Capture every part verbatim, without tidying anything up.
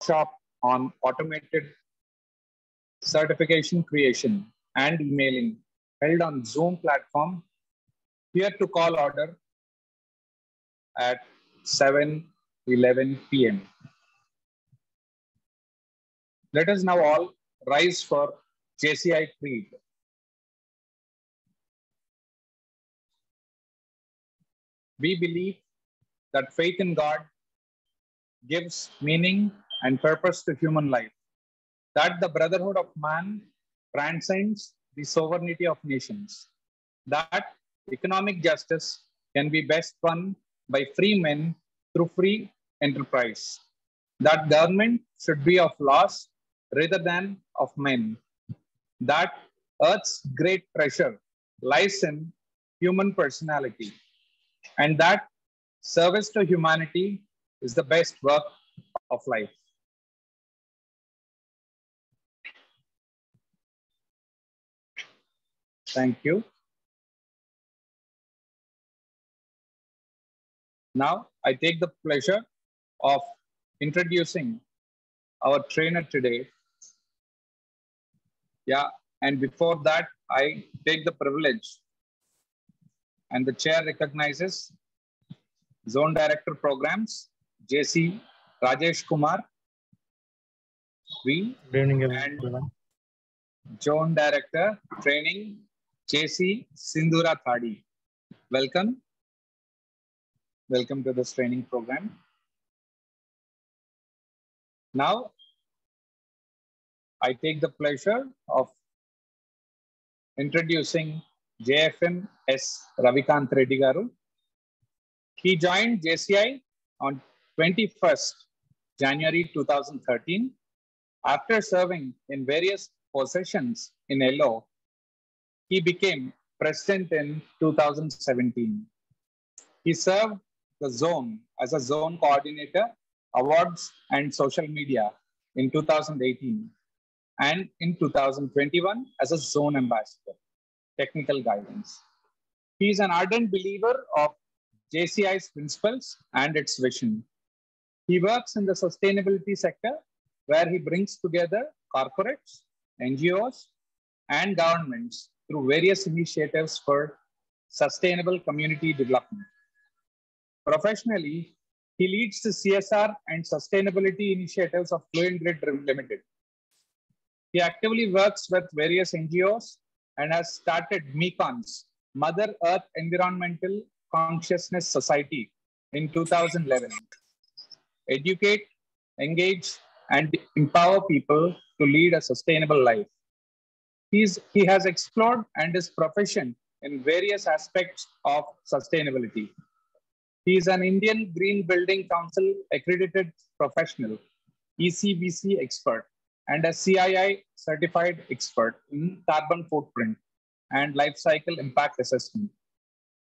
Workshop on automated certification creation and emailing held on Zoom platform. Here to call order at seven eleven p m Let us now all rise for J C I Creed. We believe that faith in God gives meaning and purpose to human life, that the brotherhood of man transcends the sovereignty of nations, that economic justice can be best won by free men through free enterprise, that government should be of laws rather than of men, that Earth's great treasure lies in human personality, and that service to humanity is the best work of life. Thank you. Now, I take the pleasure of introducing our trainer today. Yeah, and before that, I take the privilege, and the chair recognizes Zone Director Programs, J C Rajesh Kumar. We Good evening, everyone. And Zone Director Training, J C Sindhura Thadi. Welcome. Welcome to this training program. Now, I take the pleasure of introducing J F M S Ravi Kanth Reddigaru. He joined J C I on twenty-first January two thousand thirteen after serving in various positions in L O. He became president in two thousand seventeen. He served the zone as a zone coordinator, awards and social media in two thousand eighteen, and in two thousand twenty-one as a zone ambassador, technical guidance. He is an ardent believer of J C I's principles and its vision. He works in the sustainability sector, where he brings together corporates, N G Os, and governments through various initiatives for sustainable community development. Professionally, he leads the C S R and sustainability initiatives of Fluent Grid Limited. He actively works with various N G Os and has started MECONS, Mother Earth Environmental Consciousness Society, in two thousand eleven. Educate, engage, and empower people to lead a sustainable life. He's, he has explored and is proficient in various aspects of sustainability. He is an Indian Green Building Council accredited professional, E C B C expert, and a C I I certified expert in carbon footprint and life cycle impact assessment.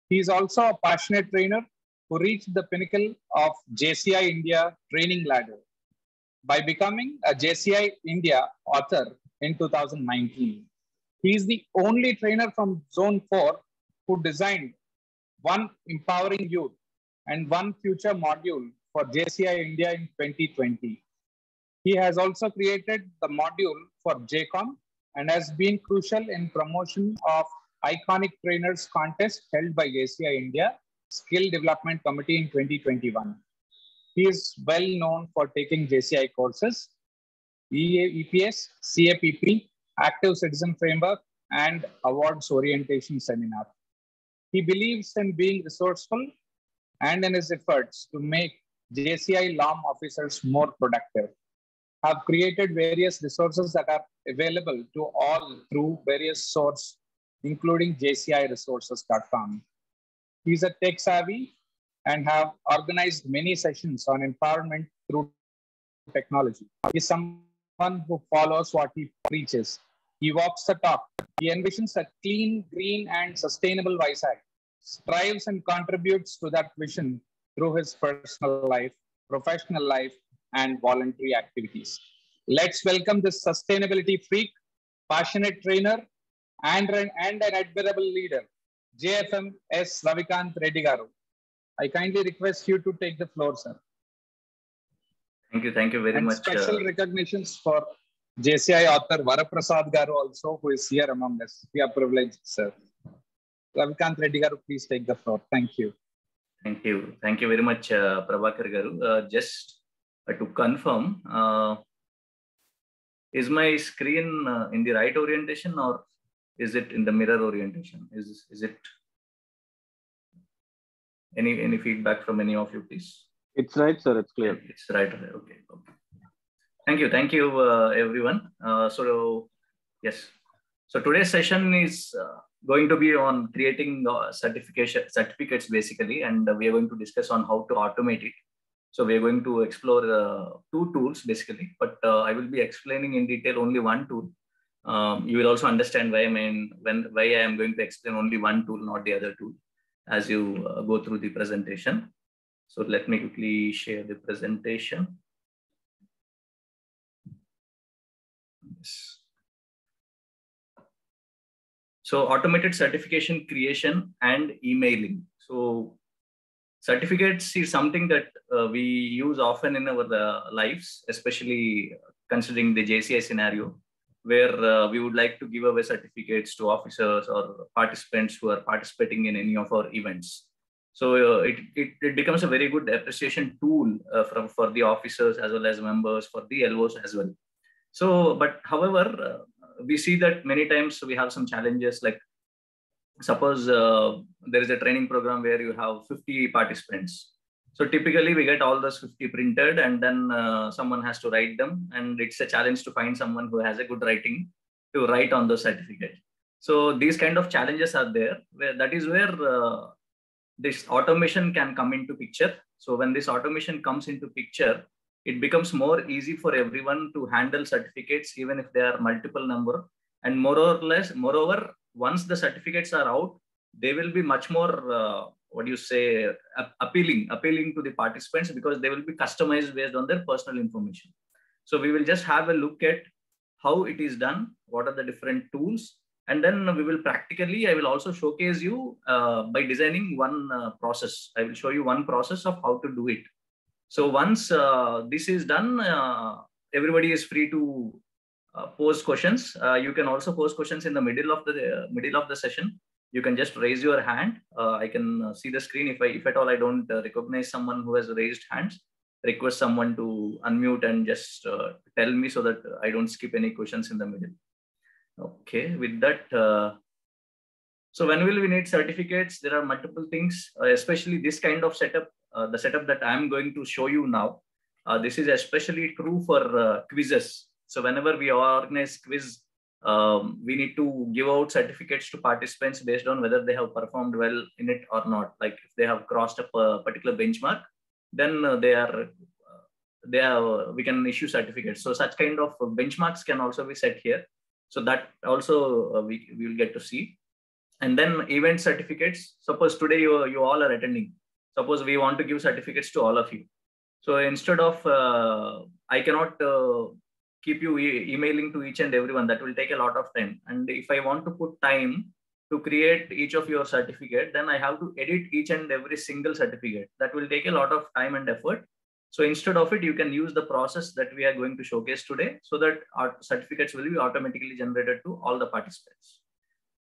He is also a passionate trainer who reached the pinnacle of J C I India training ladder by becoming a J C I India author in two thousand nineteen. He is the only trainer from Zone four who designed one empowering youth and one future module for J C I India in twenty twenty. He has also created the module for J COM and has been crucial in promotion of Iconic Trainers Contest held by J C I India Skill Development Committee in twenty twenty-one. He is well known for taking J C I courses, E P S, C A P P, Active Citizen Framework, and Awards Orientation Seminar. He believes in being resourceful and in his efforts to make J C I L O M officers more productive. Have created various resources that are available to all through various sources, including J C I resources dot com. He's a tech savvy and have organized many sessions on empowerment through technology. He's someone who follows what he preaches. He walks the talk. He envisions a clean, green, and sustainable Vizag, strives and contributes to that vision through his personal life, professional life, and voluntary activities. Let's welcome this sustainability freak, passionate trainer, and, and an admirable leader, J F M S Ravi Kanth Reddigaru. I kindly request you to take the floor, sir. Thank you. Thank you very and much. Special uh, recognitions for J C I author Vara Prasad Garu also, who is here among us. We are privileged, sir. Ravi Kanth Reddigaru, please take the floor. Thank you. Thank you. Thank you very much, uh, Prabhakar Garu. Uh, just uh, to confirm, uh, is my screen uh, in the right orientation or is it in the mirror orientation? Is, is it any, any feedback from any of you, please? It's right, sir. It's clear. It's right. Okay. Okay. Thank you. Thank you, uh, everyone. Uh, so, yes. So today's session is uh, going to be on creating uh, certification certificates, basically, and uh, we are going to discuss on how to automate it. So we are going to explore uh, two tools, basically, but uh, I will be explaining in detail only one tool. Um, you will also understand why I mean when why I am going to explain only one tool, not the other tool, as you uh, go through the presentation. So let me quickly share the presentation. Yes. So automated certification creation and emailing. So certificates is something that uh, we use often in our uh, lives, especially considering the J C I scenario, where uh, we would like to give away certificates to officers or participants who are participating in any of our events. So uh, it, it, it becomes a very good appreciation tool uh, from, for the officers as well as members, for the L Os as well. So, but however, uh, we see that many times we have some challenges, like suppose uh, there is a training program where you have fifty participants. So typically we get all those fifty printed and then uh, someone has to write them. And it's a challenge to find someone who has a good writing to write on those certificates. So these kind of challenges are there, where that is where uh, this automation can come into picture. So when this automation comes into picture, it becomes more easy for everyone to handle certificates, even if they are multiple number. And more or less, moreover, once the certificates are out, they will be much more, uh, what do you say, appealing, appealing to the participants, because they will be customized based on their personal information. So we will just have a look at how it is done, what are the different tools, and then we will practically, I will also showcase you uh, by designing one uh, process. I will show you one process of how to do it. So once uh, this is done, uh, everybody is free to uh, pose questions. Uh, you can also pose questions in the middle of the uh, middle of the session. You can just raise your hand. Uh, I can uh, see the screen. If I, if at all I don't uh, recognize someone who has raised hands, request someone to unmute and just uh, tell me so that I don't skip any questions in the middle. Okay, with that. Uh, so when will we need certificates? There are multiple things, uh, especially this kind of setup. Uh, the setup that I'm going to show you now, uh, this is especially true for uh, quizzes. So whenever we organize quiz, um, we need to give out certificates to participants based on whether they have performed well in it or not. Like if they have crossed a particular benchmark, then uh, they are, uh, they are, uh, we can issue certificates. So such kind of benchmarks can also be set here. So that also uh, we, we will get to see. And then event certificates, suppose today you, you all are attending. Suppose we want to give certificates to all of you. So instead of, uh, I cannot uh, keep you e emailing to each and everyone, that will take a lot of time. And if I want to put time to create each of your certificate, then I have to edit each and every single certificate. That will take a lot of time and effort. So instead of it, you can use the process that we are going to showcase today so that our certificates will be automatically generated to all the participants.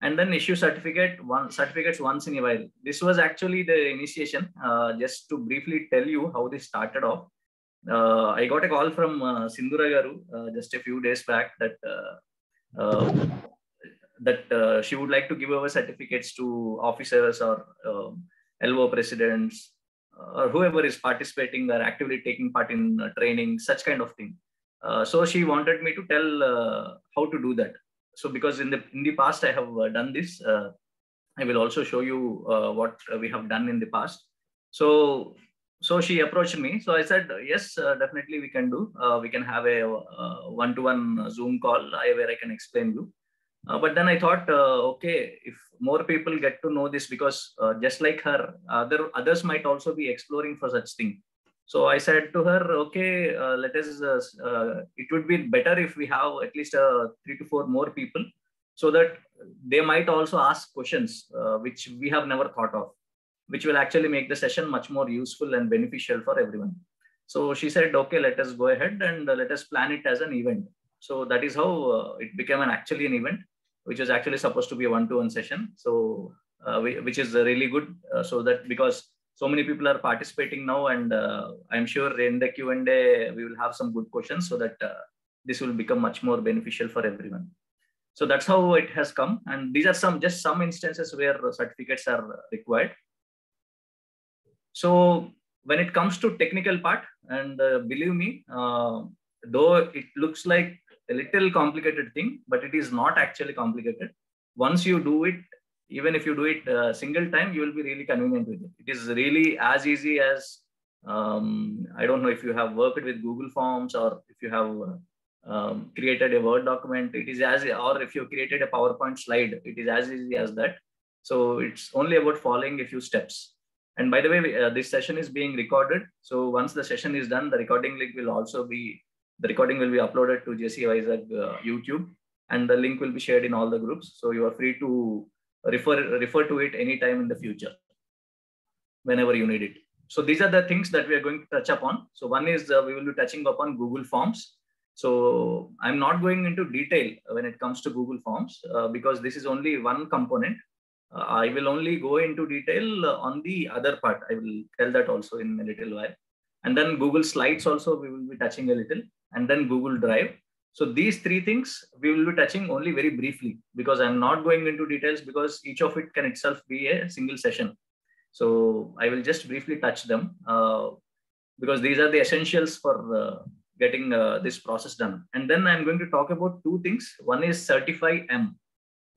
And then issue certificate one certificates once in a while. This was actually the initiation. Uh, just to briefly tell you how this started off. Uh, I got a call from uh, Sindhura Garu uh, just a few days back that uh, uh, that uh, she would like to give away certificates to officers or uh, L O presidents or whoever is participating or actively taking part in uh, training, such kind of thing. Uh, so she wanted me to tell uh, how to do that. So because in the, in the past, I have done this, uh, I will also show you uh, what we have done in the past. So, so she approached me. So I said, yes, uh, definitely we can do. Uh, we can have a one-to-one uh, -one Zoom call where I can explain you. Uh, but then I thought, uh, okay, if more people get to know this, because uh, just like her, other, others might also be exploring for such thing. So I said to her, okay, uh, let us, uh, uh, it would be better if we have at least uh, three to four more people so that they might also ask questions, uh, which we have never thought of, which will actually make the session much more useful and beneficial for everyone. So she said, okay, let us go ahead and let us plan it as an event. So that is how uh, it became an actually an event, which was actually supposed to be a one-to-one session. So uh, we, which is really good. Uh, so that because so many people are participating now, and uh, I'm sure in the Q and A, we will have some good questions so that uh, this will become much more beneficial for everyone. So that's how it has come. And these are some just some instances where certificates are required. So when it comes to technical part, and uh, believe me, uh, though it looks like a little complicated thing, but it is not actually complicated. Once you do it, even if you do it a uh, single time, you will be really convenient with it. It is really as easy as, um, I don't know if you have worked with Google Forms or if you have uh, um, created a Word document, it is as, or if you created a PowerPoint slide, it is as easy as that. So it's only about following a few steps. And by the way, we, uh, this session is being recorded. So once the session is done, the recording link will also be, the recording will be uploaded to J C I Vizag uh, YouTube, and the link will be shared in all the groups. So you are free to refer, refer to it anytime in the future, whenever you need it. So these are the things that we are going to touch upon. So one is uh, we will be touching upon Google Forms. So I'm not going into detail when it comes to Google Forms uh, because this is only one component. Uh, I will only go into detail uh, on the other part. I will tell that also in a little while. And then Google Slides also we will be touching a little, and then Google Drive. So these three things we will be touching only very briefly because I'm not going into details because each of it can itself be a single session. So I will just briefly touch them uh, because these are the essentials for uh, getting uh, this process done. And then I'm going to talk about two things. One is Certify'em.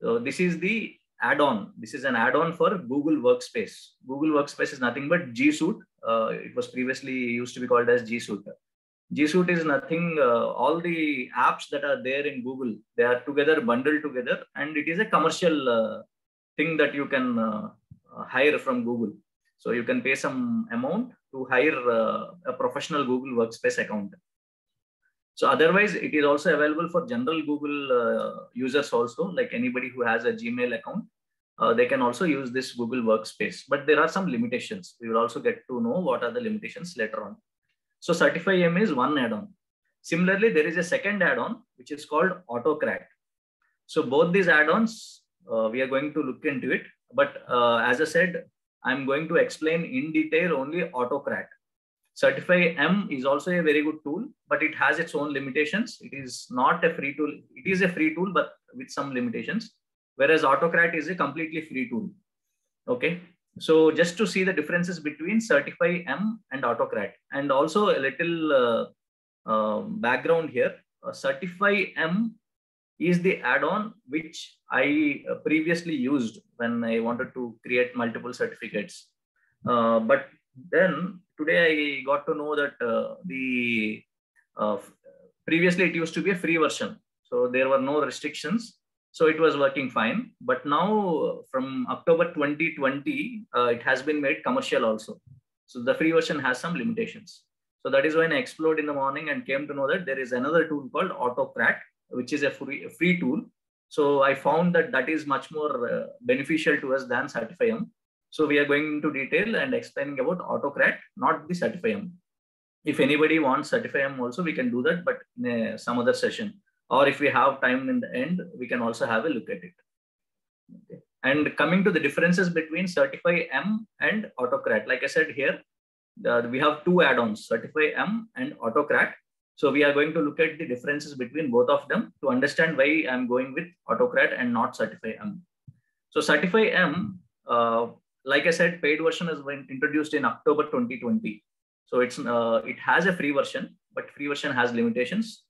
So this is the add-on. This is an add-on for Google Workspace. Google Workspace is nothing but G Suite. Uh, it was previously used to be called as G Suite. G Suite is nothing, uh, all the apps that are there in Google, they are together, bundled together, and it is a commercial uh, thing that you can uh, hire from Google. So you can pay some amount to hire uh, a professional Google Workspace account. So otherwise, it is also available for general Google uh, users also, like anybody who has a Gmail account, uh, they can also use this Google Workspace. But there are some limitations. We will also get to know what are the limitations later on. So Certify'em is one add-on. Similarly, there is a second add-on, which is called Autocrat. So both these add-ons, uh, we are going to look into it. But uh, as I said, I'm going to explain in detail only Autocrat. Certify'em is also a very good tool, but it has its own limitations. It is not a free tool. It is a free tool, but with some limitations, whereas Autocrat is a completely free tool. Okay. So just to see the differences between Certify'em and Autocrat, and also a little uh, uh, background here. Uh, Certify'em is the add-on which I uh, previously used when I wanted to create multiple certificates. Uh, but then today I got to know that uh, the uh, previously it used to be a free version. So there were no restrictions. So it was working fine, but now from October twenty twenty, uh, it has been made commercial also. So the free version has some limitations. So that is when I explored in the morning and came to know that there is another tool called Autocrat, which is a free, free tool. So I found that that is much more uh, beneficial to us than Certify'em. So we are going into detail and explaining about Autocrat, not the Certify'em. If anybody wants Certify'em also, we can do that, but in uh, some other session. Or if we have time in the end, we can also have a look at it. Okay. And coming to the differences between Certify'em and Autocrat, like I said here, the, we have two add-ons, Certify'em and Autocrat. So we are going to look at the differences between both of them to understand why I'm going with Autocrat and not Certify'em. So Certify'em, uh, like I said, paid version has been introduced in October twenty twenty. So it's uh, it has a free version, but free version has limitations.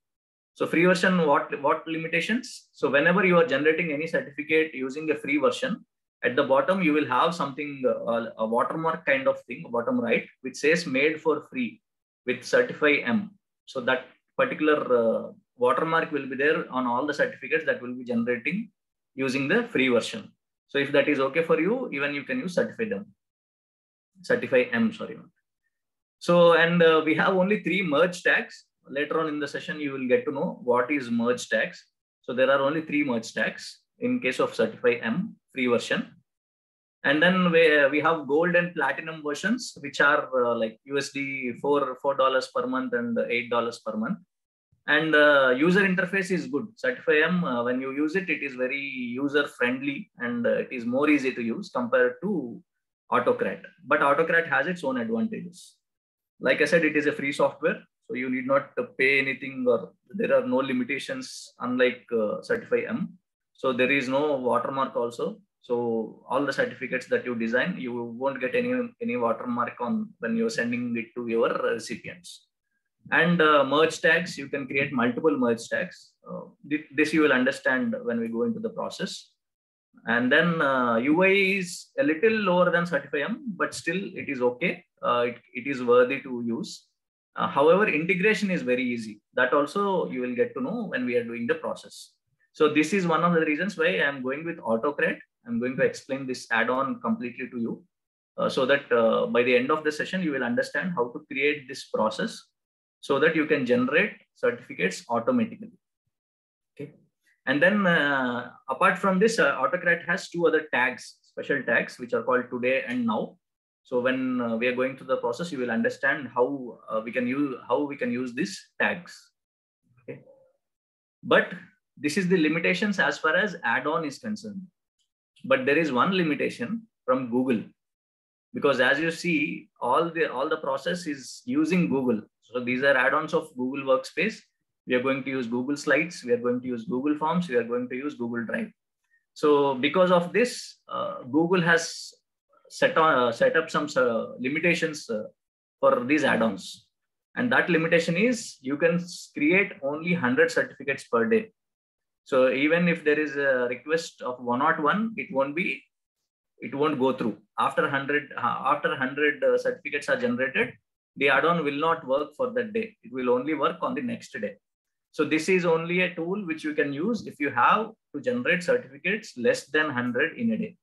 So free version, what, what limitations? So whenever you are generating any certificate using a free version, at the bottom, you will have something, uh, a watermark kind of thing, bottom right, which says made for free with Certify'em. So that particular uh, watermark will be there on all the certificates that will be generating using the free version. So if that is okay for you, even you can use Certify'em. Certify'em, sorry. So, and uh, we have only three merge tags. Later on in the session, you will get to know what is merge tags. So there are only three merge tags in case of Certify'em free version. And then we, we have gold and platinum versions, which are uh, like U S D four, four dollars per month and eight dollars per month. And uh, user interface is good. Certify'em, uh, when you use it, it is very user friendly and uh, it is more easy to use compared to Autocrat. But Autocrat has its own advantages. Like I said, it is a free software. So you need not pay anything, or there are no limitations, unlike uh, Certify'em. So there is no watermark also. So all the certificates that you design, you won't get any, any watermark on when you're sending it to your recipients. And uh, merge tags, you can create multiple merge tags. Uh, this you will understand when we go into the process. And then uh, U I is a little lower than Certify'em, but still it is okay. Uh, it, it is worthy to use. Uh, however, integration is very easy. That also you will get to know when we are doing the process. So this is one of the reasons why I'm going with Autocrat. I'm going to explain this add-on completely to you uh, so that uh, by the end of the session, you will understand how to create this process so that you can generate certificates automatically. Okay. And then uh, apart from this, uh, Autocrat has two other tags, special tags, which are called today and now. So when uh, we are going through the process, you will understand how uh, we can use how we can use these tags. Okay. But this is the limitations as far as add-on is concerned. But there is one limitation from Google, because as you see, all the all the process is using Google. So these are add-ons of Google Workspace. We are going to use Google Slides. We are going to use Google Forms. We are going to use Google Drive. So because of this, uh, Google has set on uh, set up some uh, limitations uh, for these add-ons, and that limitation is you can create only one hundred certificates per day. So even if there is a request of one oh one, it won't be, it won't go through. After one hundred, after one hundred uh, certificates are generated, the add-on will not work for that day. It will only work on the next day. So this is only a tool which you can use if you have to generate certificates less than one hundred in a day.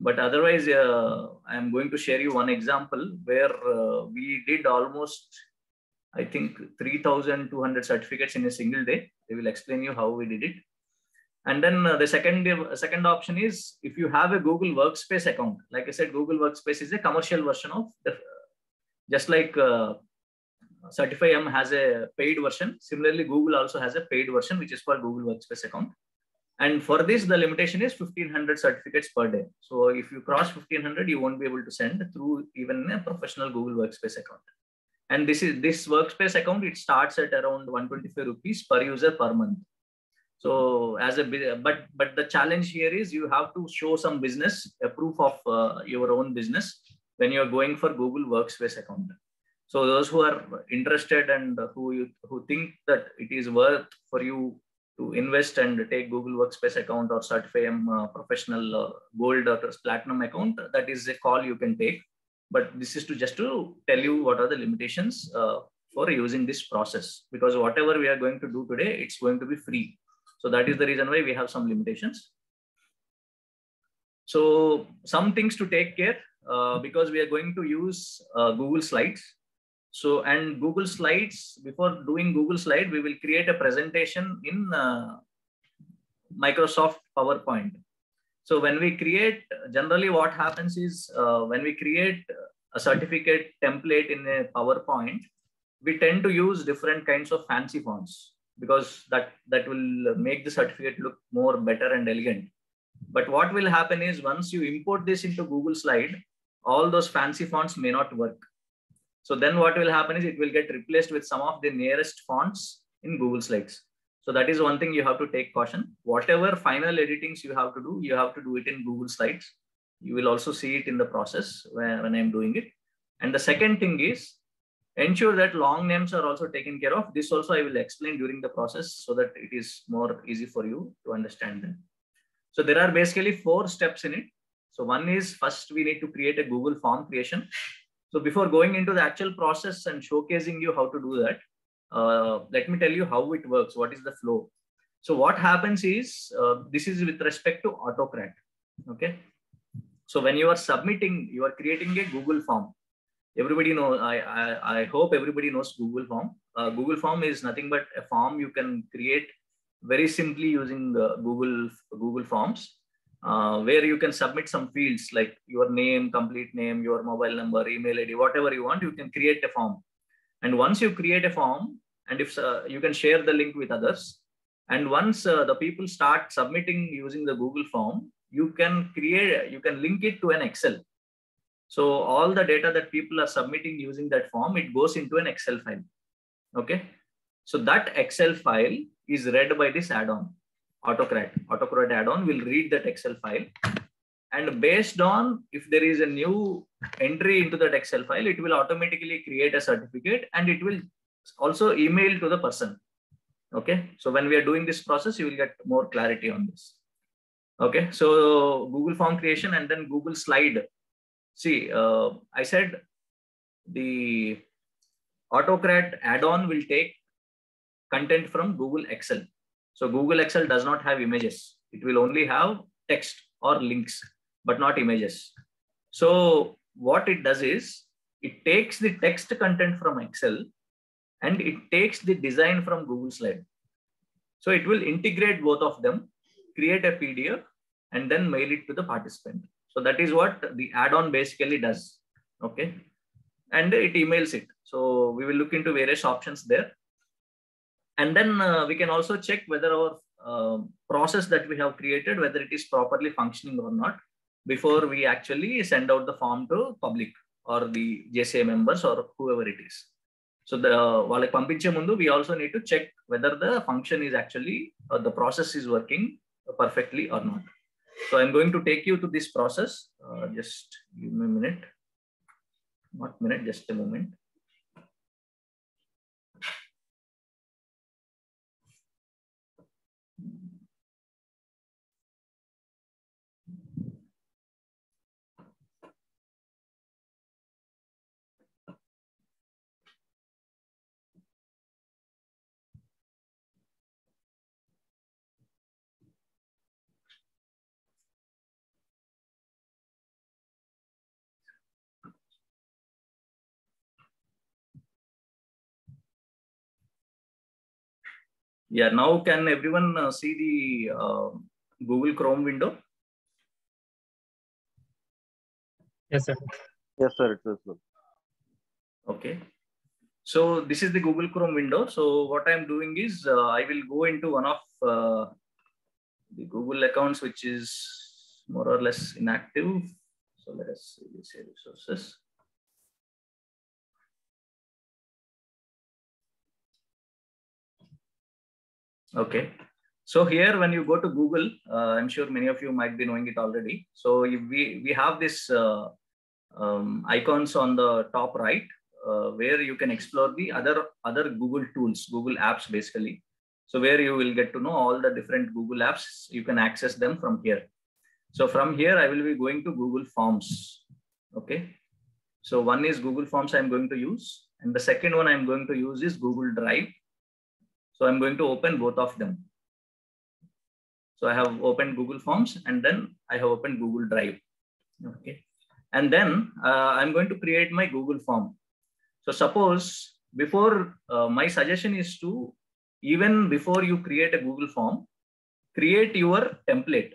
But otherwise, uh, I'm going to share you one example where uh, we did almost, I think, three thousand two hundred certificates in a single day. They will explain you how we did it. And then uh, the second, second option is if you have a Google Workspace account. Like I said, Google Workspace is a commercial version of the, just like uh, Certify'em has a paid version. Similarly, Google also has a paid version, which is for Google Workspace account. And for this, the limitation is fifteen hundred certificates per day. So if you cross fifteen hundred, you won't be able to send through even a professional Google Workspace account. And this is this Workspace account, it starts at around one twenty-five rupees per user per month. So as a but but the challenge here is you have to show some business, a proof of uh, your own business when you are going for Google Workspace account. So those who are interested and who you who think that it is worth for you to invest and take Google Workspace account or Certify'em uh, professional uh, gold or platinum account, that is a call you can take. But this is to just to tell you what are the limitations uh, for using this process, because whatever we are going to do today, it's going to be free. So that is the reason why we have some limitations. So some things to take care uh, because we are going to use uh, Google Slides. So and Google Slides, before doing Google Slide, we will create a presentation in uh, Microsoft PowerPoint. So when we create, generally what happens is uh, when we create a certificate template in a PowerPoint, we tend to use different kinds of fancy fonts because that, that will make the certificate look more better and elegant. But what will happen is once you import this into Google Slide, all those fancy fonts may not work. So then what will happen is it will get replaced with some of the nearest fonts in Google Slides. So that is one thing you have to take caution. Whatever final editings you have to do, you have to do it in Google Slides. You will also see it in the process where, when I'm doing it. And the second thing is ensure that long names are also taken care of. This also I will explain during the process so that it is more easy for you to understand them. So there are basically four steps in it. So one is first we need to create a Google form creation. So before going into the actual process and showcasing you how to do that, Uh, let me tell you how it works. What is the flow? So what happens is uh, this is with respect to Autocrat. Okay. So when you are submitting, you are creating a Google form. Everybody knows. I I, I hope everybody knows Google form. Uh, Google form is nothing but a form you can create very simply using uh, Google Google Forms. uh, where you can submit some fields like your name, complete name, your mobile number, email I D, whatever you want, you can create a form. And once you create a form, and if uh, you can share the link with others, and once uh, the people start submitting using the Google form, you can create, you can link it to an Excel. So all the data that people are submitting using that form, it goes into an Excel file. Okay. So that Excel file is read by this add-on, Autocrat. Autocrat add-on will read that Excel file. And based on if there is a new entry into that Excel file, it will automatically create a certificate and it will also email to the person. Okay. So when we are doing this process, you will get more clarity on this. Okay. So Google form creation and then Google slide. See, uh, I said the Autocrat add-on will take content from Google Excel. So Google Excel does not have images. It will only have text or links, but not images. So what it does is it takes the text content from Excel and it takes the design from Google Slide. So it will integrate both of them, create a P D F, and then mail it to the participant. So that is what the add-on basically does. Okay. And it emails it. So we will look into various options there. And then uh, we can also check whether our uh, process that we have created, whether it is properly functioning or not, before we actually send out the form to public or the J C I members or whoever it is. So the, we also need to check whether the function is actually, or the process is working perfectly or not. So I'm going to take you to this process. Uh, just give me a minute, not minute, just a moment. Yeah, now can everyone uh, see the uh, Google Chrome window? Yes, sir. Yes, sir. It was good. Okay. So this is the Google Chrome window. So what I'm doing is uh, I will go into one of uh, the Google accounts, which is more or less inactive. So let us see resources. Okay, so here when you go to Google, uh, I'm sure many of you might be knowing it already. So if we, we have this uh, um, icons on the top right, uh, where you can explore the other, other Google tools, Google apps basically. So where you will get to know all the different Google apps, you can access them from here. So from here, I will be going to Google Forms. Okay, so one is Google Forms I'm going to use. And the second one I'm going to use is Google Drive. So I'm going to open both of them. So I have opened Google Forms and then I have opened Google Drive. Okay. And then uh, I'm going to create my Google form. So suppose before uh, my suggestion is to, even before you create a Google form, create your template.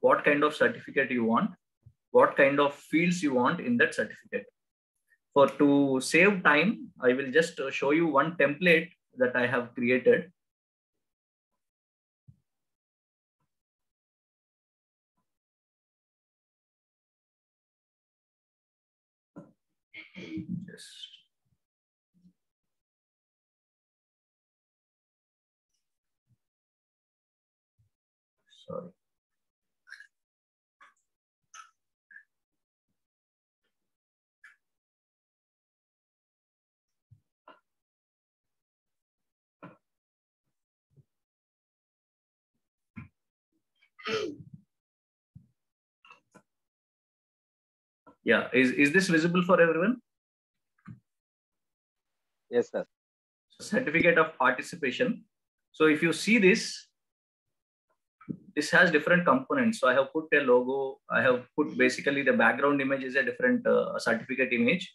What kind of certificate you want, what kind of fields you want in that certificate. For to save time, I will just show you one template that I have created. Yes. Sorry. Yeah, is, is this visible for everyone? Yes, sir. Certificate of participation. So if you see this, this has different components. So I have put a logo. I have put basically the background image is a different uh, certificate image.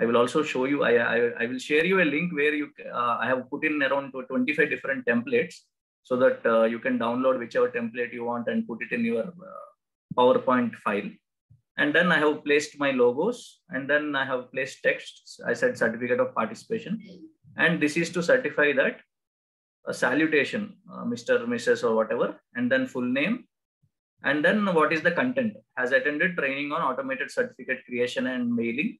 I will also show you, I, I, I will share you a link where you, uh, I have put in around twenty-five different templates. so that uh, you can download whichever template you want and put it in your uh, PowerPoint file. And then I have placed my logos, and then I have placed texts. I said certificate of participation. And this is to certify that a salutation, uh, Mister, Missus or whatever, and then full name. And then what is the content? Has attended training on automated certificate creation and mailing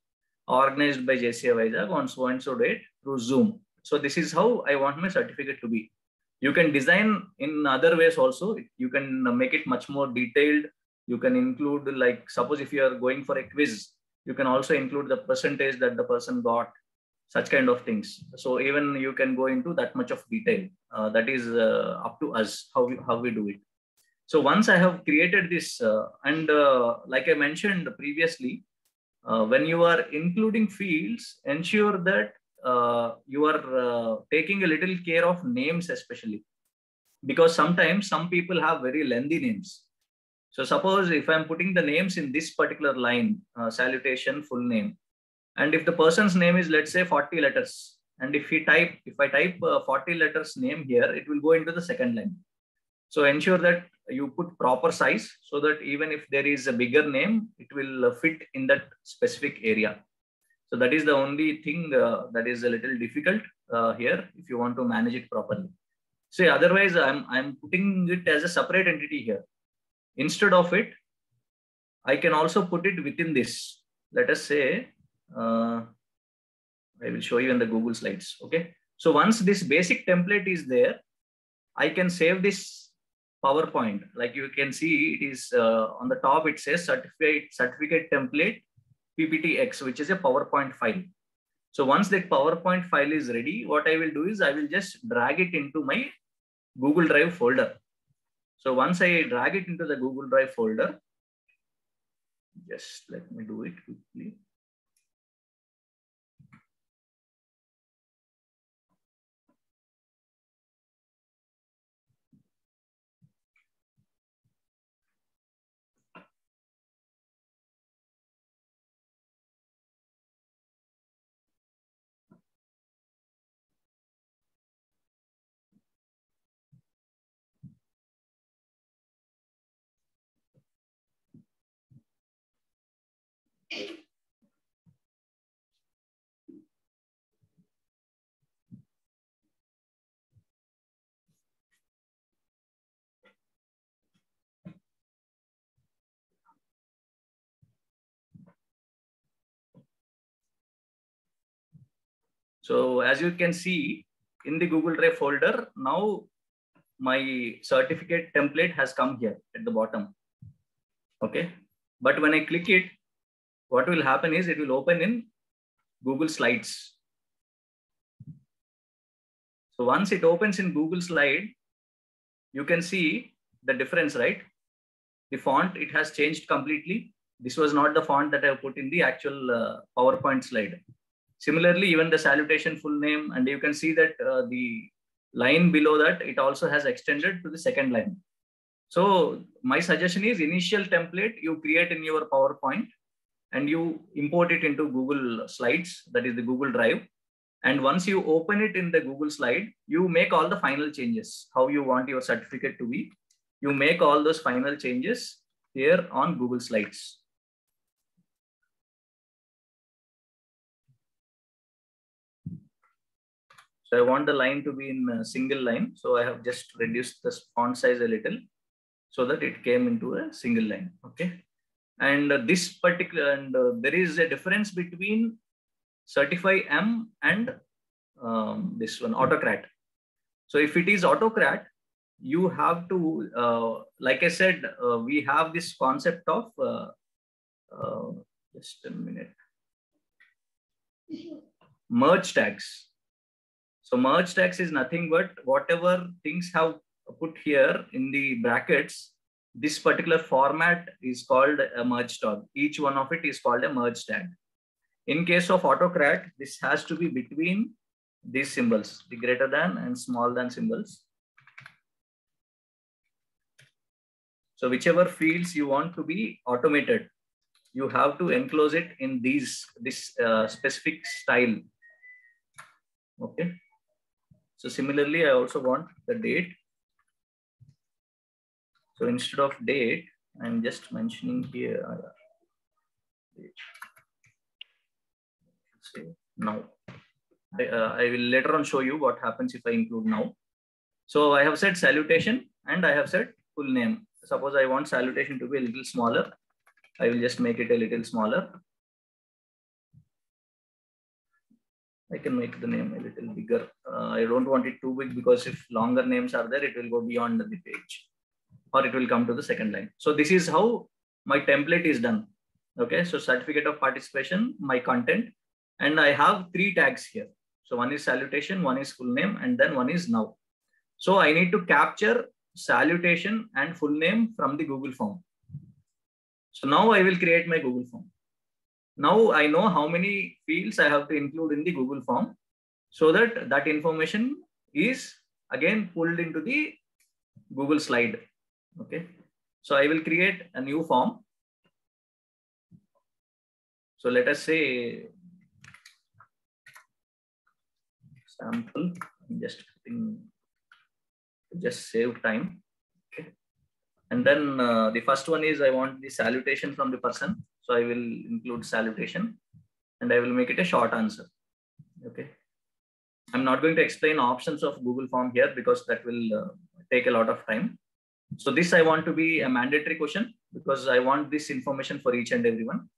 organized by J C I Vizag on so and so date through Zoom. So this is how I want my certificate to be. You can design in other ways also. You can make it much more detailed. You can include, like, suppose if you are going for a quiz, you can also include the percentage that the person got, such kind of things. So even you can go into that much of detail. Uh, that is uh, up to us, how we, how we do it. So once I have created this, uh, and uh, like I mentioned previously, uh, when you are including fields, ensure that uh, you are uh, taking a little care of names especially, because sometimes some people have very lengthy names. So suppose if I'm putting the names in this particular line, uh, salutation, full name, and if the person's name is, let's say, forty letters, and if he type, if I type uh, forty letters name here, it will go into the second line. So ensure that you put proper size so that even if there is a bigger name, it will uh, fit in that specific area. So that is the only thing uh, that is a little difficult uh, here if you want to manage it properly. So otherwise, I'm, I'm putting it as a separate entity here. Instead of it, I can also put it within this. Let us say, uh, I will show you in the Google Slides. Okay. So once this basic template is there, I can save this PowerPoint. Like you can see, it is uh, on the top, it says certificate, certificate template P P T X, which is a PowerPoint file. So once that PowerPoint file is ready, what I will do is I will just drag it into my Google Drive folder. So once I drag it into the Google Drive folder, just let me do it quickly. So as you can see in the Google Drive folder, now my certificate template has come here at the bottom. Okay. But when I click it, what will happen is it will open in Google Slides. So once it opens in Google Slide, you can see the difference, right? The font, it has changed completely. This was not the font that I put in the actual uh, PowerPoint slide. Similarly, even the salutation, full name, and you can see that uh, the line below that, it also has extended to the second line. So my suggestion is initial template you create in your PowerPoint and you import it into Google Slides, that is the Google Drive. And once you open it in the Google Slide, you make all the final changes, how you want your certificate to be. You make all those final changes here on Google Slides. So I want the line to be in a single line. So I have just reduced the font size a little so that it came into a single line. Okay. And uh, this particular, and uh, there is a difference between Certify'em and um, this one, Autocrat. So if it is Autocrat, you have to, uh, like I said, uh, we have this concept of, uh, uh, just a minute, merge tags. So merge tags is nothing but whatever things have put here in the brackets, this particular format is called a merge tag. Each one of it is called a merge tag. In case of Autocrat, this has to be between these symbols, the greater than and small than symbols. So whichever fields you want to be automated, you have to enclose it in these, this uh, specific style. Okay. So similarly, I also want the date So instead of date, I'm just mentioning here now. I, uh, I will later on show you what happens if I include now. So I have said salutation and I have said full name. Suppose I want salutation to be a little smaller. I will just make it a little smaller. I can make the name a little bigger. Uh, I don't want it too big because if longer names are there, it will go beyond the page or it will come to the second line. So this is how my template is done. Okay, so certificate of participation, my content, and I have three tags here. So one is salutation, one is full name, and then one is now. So I need to capture salutation and full name from the Google form. So now I will create my Google form. Now I know how many fields I have to include in the Google form so that that information is again pulled into the Google slide. Okay. So I will create a new form. So let us say sample, I'm just putting, just save time. Okay. And then uh, the first one is I want the salutation from the person. So I will include salutation and I will make it a short answer. Okay. I'm not going to explain options of Google form here because that will uh, take a lot of time. So this I want to be a mandatory question because I want this information for each and everyone.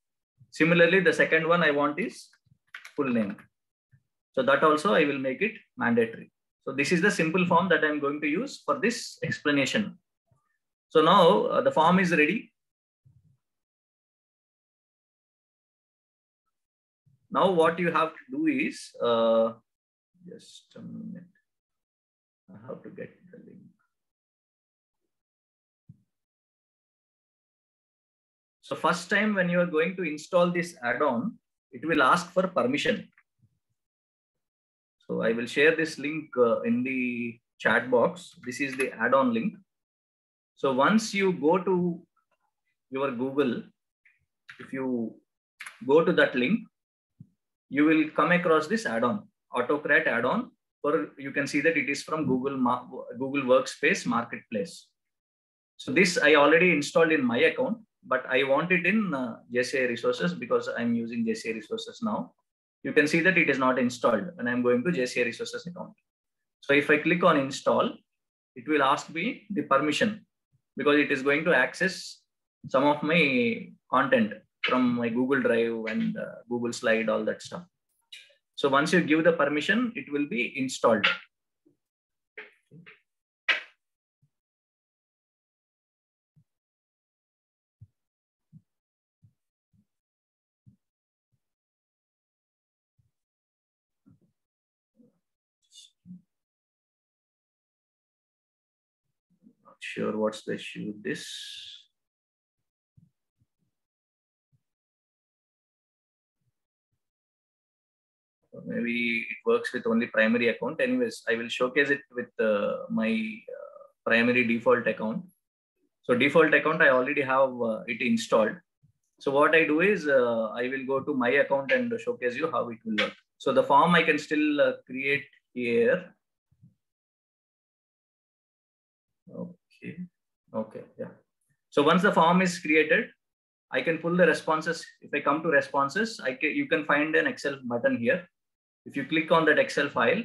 Similarly, the second one I want is full name. So that also I will make it mandatory. So this is the simple form that I'm going to use for this explanation. So now uh, the form is ready. Now what you have to do is, uh, just a minute, I have to get the link. So first time when you are going to install this add-on, it will ask for permission. So I will share this link uh, in the chat box. This is the add-on link. So once you go to your Google, if you go to that link, you will come across this add-on, Autocrat add-on, or you can see that it is from Google, Google Workspace Marketplace. So this I already installed in my account, but I want it in uh, J C I Resources because I'm using J C I Resources now. You can see that it is not installed and I'm going to J C I Resources account. So if I click on install, it will ask me the permission because it is going to access some of my content from my Google Drive and uh, Google Slide, all that stuff. So once you give the permission, it will be installed. Not sure what's the issue with this. Maybe it works with only primary account. Anyways, I will showcase it with uh, my uh, primary default account. So default account, I already have uh, it installed. So what I do is uh, I will go to my account and showcase you how it will work. So the form I can still uh, create here. Okay. Okay. Yeah. So once the form is created, I can pull the responses. If I come to responses, I can, you can find an Excel button here. If you click on that Excel file,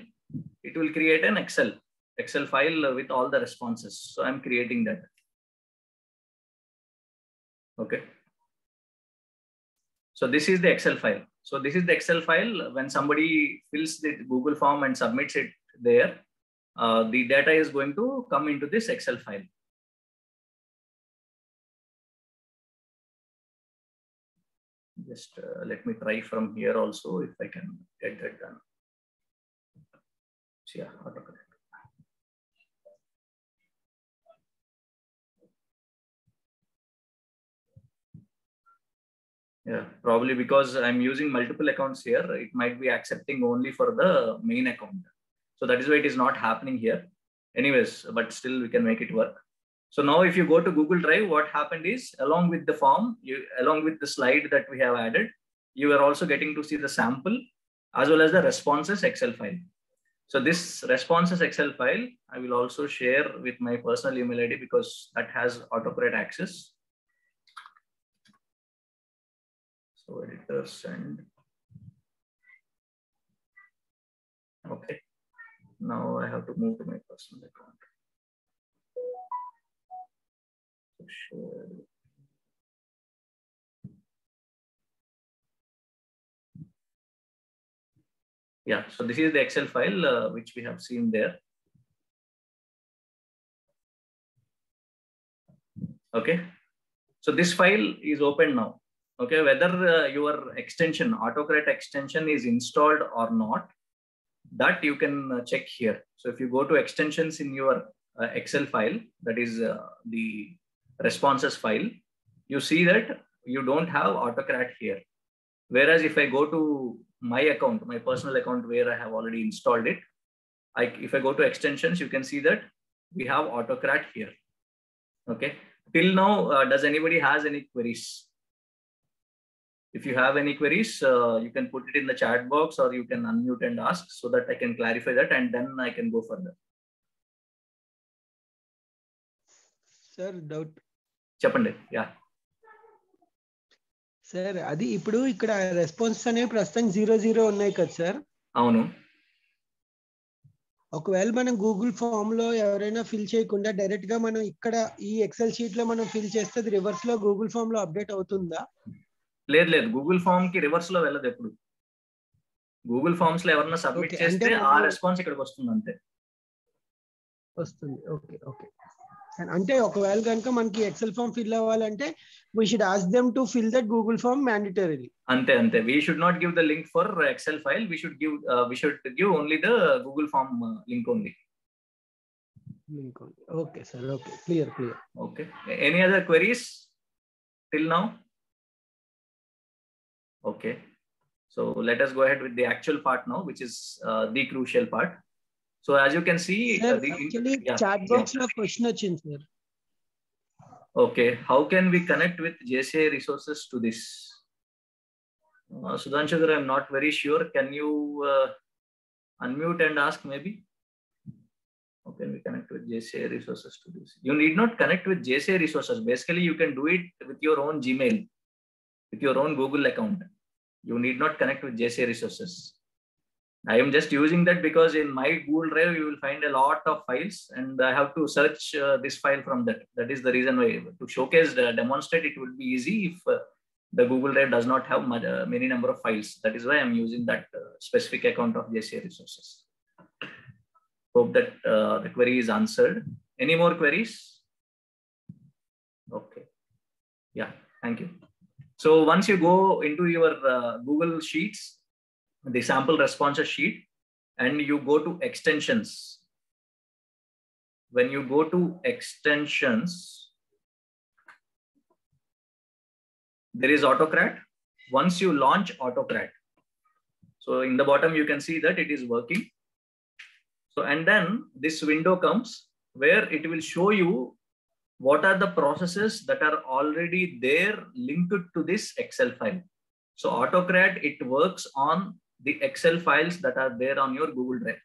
it will create an Excel, Excel file with all the responses. So I'm creating that. Okay. So this is the Excel file. So this is the Excel file. When somebody fills the Google form and submits it there, uh, the data is going to come into this Excel file. Just uh, let me try from here also if I can get that done. So, yeah, autocorrect. Yeah, probably because I'm using multiple accounts here, it might be accepting only for the main account. So that is why it is not happening here. Anyways, but still we can make it work. So now if you go to Google Drive, what happened is along with the form, you, along with the slide that we have added, you are also getting to see the sample as well as the responses Excel file. So this responses Excel file, I will also share with my personal email I D because that has Autocrat access. So editor send. Okay. Now I have to move to my personal account. So share. Yeah, so this is the Excel file uh, which we have seen there. Okay, so this file is open now. Okay, whether uh, your extension, Autocrat extension is installed or not, that you can uh, check here. So if you go to extensions in your uh, Excel file, that is uh, the responses file, you see that you don't have Autocrat here. Whereas if I go to my account, my personal account where I have already installed it, I, if I go to extensions, you can see that we have Autocrat here. Okay. Till now, uh, does anybody has any queries? If you have any queries, uh, you can put it in the chat box or you can unmute and ask so that I can clarify that and then I can go further. Sir, doubt. Chapande, yeah. Sir, adi ippudu ikkada response ane prastham zero zero unnai kada sir. Avunu. Okavela manam Google form lo evaraina fill cheyakunda direct ga manam ikkada ee Excel sheet lo manam fill chesthe adi reverse lo Google form lo update avutunda? Ledu ledu, Google form ki reverse lo velladu eppudu. Google forms lo evarna submit chesthe aa response ikkada vastundi ante. Vastundi. Okay, okay. అంటే ఒకవేళ గనుక మనకి XL form fill అవ్వాలంటే we should ask them to fill that Google form mandatorily. అంతే అంతే, we should not give the link for Excel file, we should give uh, we should give only the Google form uh, link only. Link only. Okay sir, okay, clear clear. Okay, any other queries till now? Okay, so let us go ahead with the actual part now, which is uh, the crucial part. So as you can see, sir, uh, the, actually yeah, chat box yeah. Question achindi, sir. Okay, how can we connect with J C I resources to this? Uh, Sudhanshagar, I'm not very sure. Can you uh, unmute and ask maybe? How can we connect with J C I resources to this? You need not connect with J C I resources. Basically, you can do it with your own Gmail, with your own Google account. You need not connect with J C I resources. I am just using that because in my Google Drive, you will find a lot of files and I have to search uh, this file from that. That is the reason why to showcase, uh, demonstrate, it would be easy if uh, the Google Drive does not have much, uh, many number of files. That is why I'm using that uh, specific account of J C I resources. Hope that uh, the query is answered. Any more queries? Okay. Yeah, thank you. So once you go into your uh, Google Sheets, the sample responses sheet, and you go to extensions. When you go to extensions, there is Autocrat. Once you launch Autocrat, so in the bottom you can see that it is working. So and then this window comes where it will show you what are the processes that are already there linked to this Excel file. So Autocrat, it works on the Excel files that are there on your Google Drive.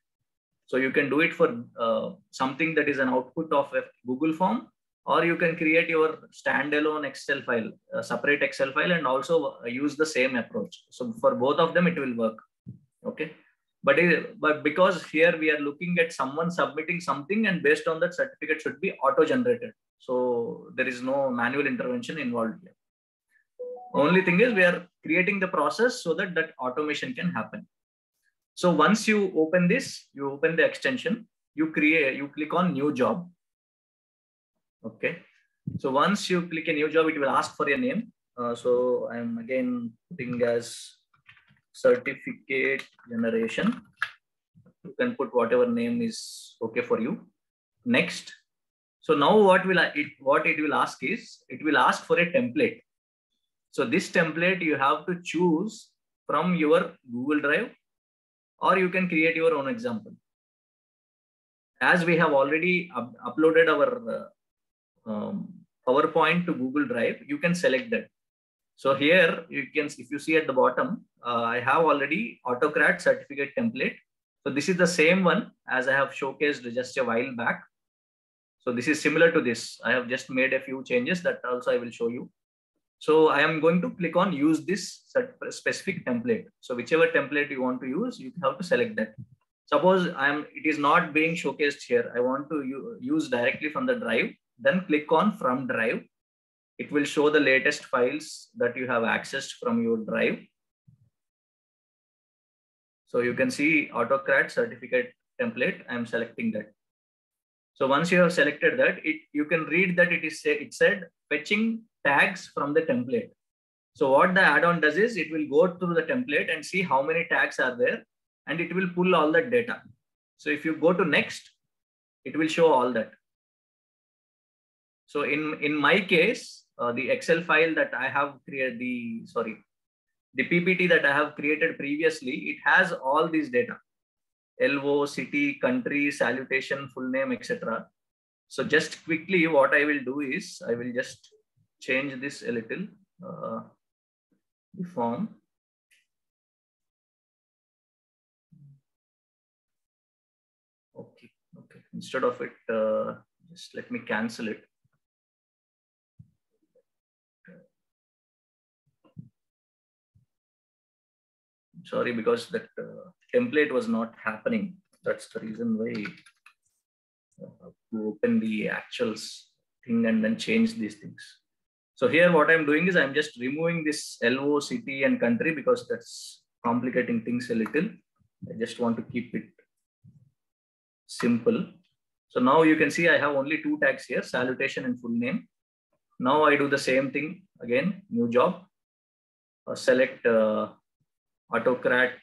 So you can do it for uh, something that is an output of a Google form, or you can create your standalone Excel file, a separate Excel file, and also use the same approach. So for both of them, it will work. Okay. But, it, but because here we are looking at someone submitting something and based on that certificate should be auto-generated. So there is no manual intervention involved here. Only thing is we are creating the process so that that automation can happen. So once you open this, you open the extension, you create, you click on new job. Okay. So once you click a new job, it will ask for your name. Uh, so I'm again putting as certificate generation. You can put whatever name is okay for you. Next. So now what will I, it, what it will ask is, it will ask for a template. So this template you have to choose from your Google Drive, or you can create your own example. As we have already up uploaded our uh, um, PowerPoint to Google Drive, you can select that. So here you can, if you see at the bottom, uh, I have already Autocrat certificate template. So this is the same one as I have showcased just a while back. So this is similar to this. I have just made a few changes that also I will show you. So I am going to click on use this specific template. So whichever template you want to use, you have to select that. Suppose I am, it is not being showcased here. I want to use directly from the drive, then click on from drive. It will show the latest files that you have accessed from your drive. So you can see Autocrat certificate template. I am selecting that. So once you have selected that, it you can read that it is it said fetching tags from the template. So what the add-on does is it will go through the template and see how many tags are there, and it will pull all that data. So if you go to next, it will show all that. So in in my case, uh, the Excel file that I have created, the sorry, the P P T that I have created previously, it has all these data. L O, city, country, salutation, full name, et cetera. So just quickly, what I will do is I will just change this a little, uh, the form. Okay, okay. Instead of it, uh, just let me cancel it. Sorry, because that uh, template was not happening. That's the reason why I have to open the actual thing and then change these things. So here what I'm doing is I'm just removing this L O, city and country because that's complicating things a little. I just want to keep it simple. So now you can see I have only two tags here, salutation and full name. Now I do the same thing again, new job, uh, select uh, Autocrat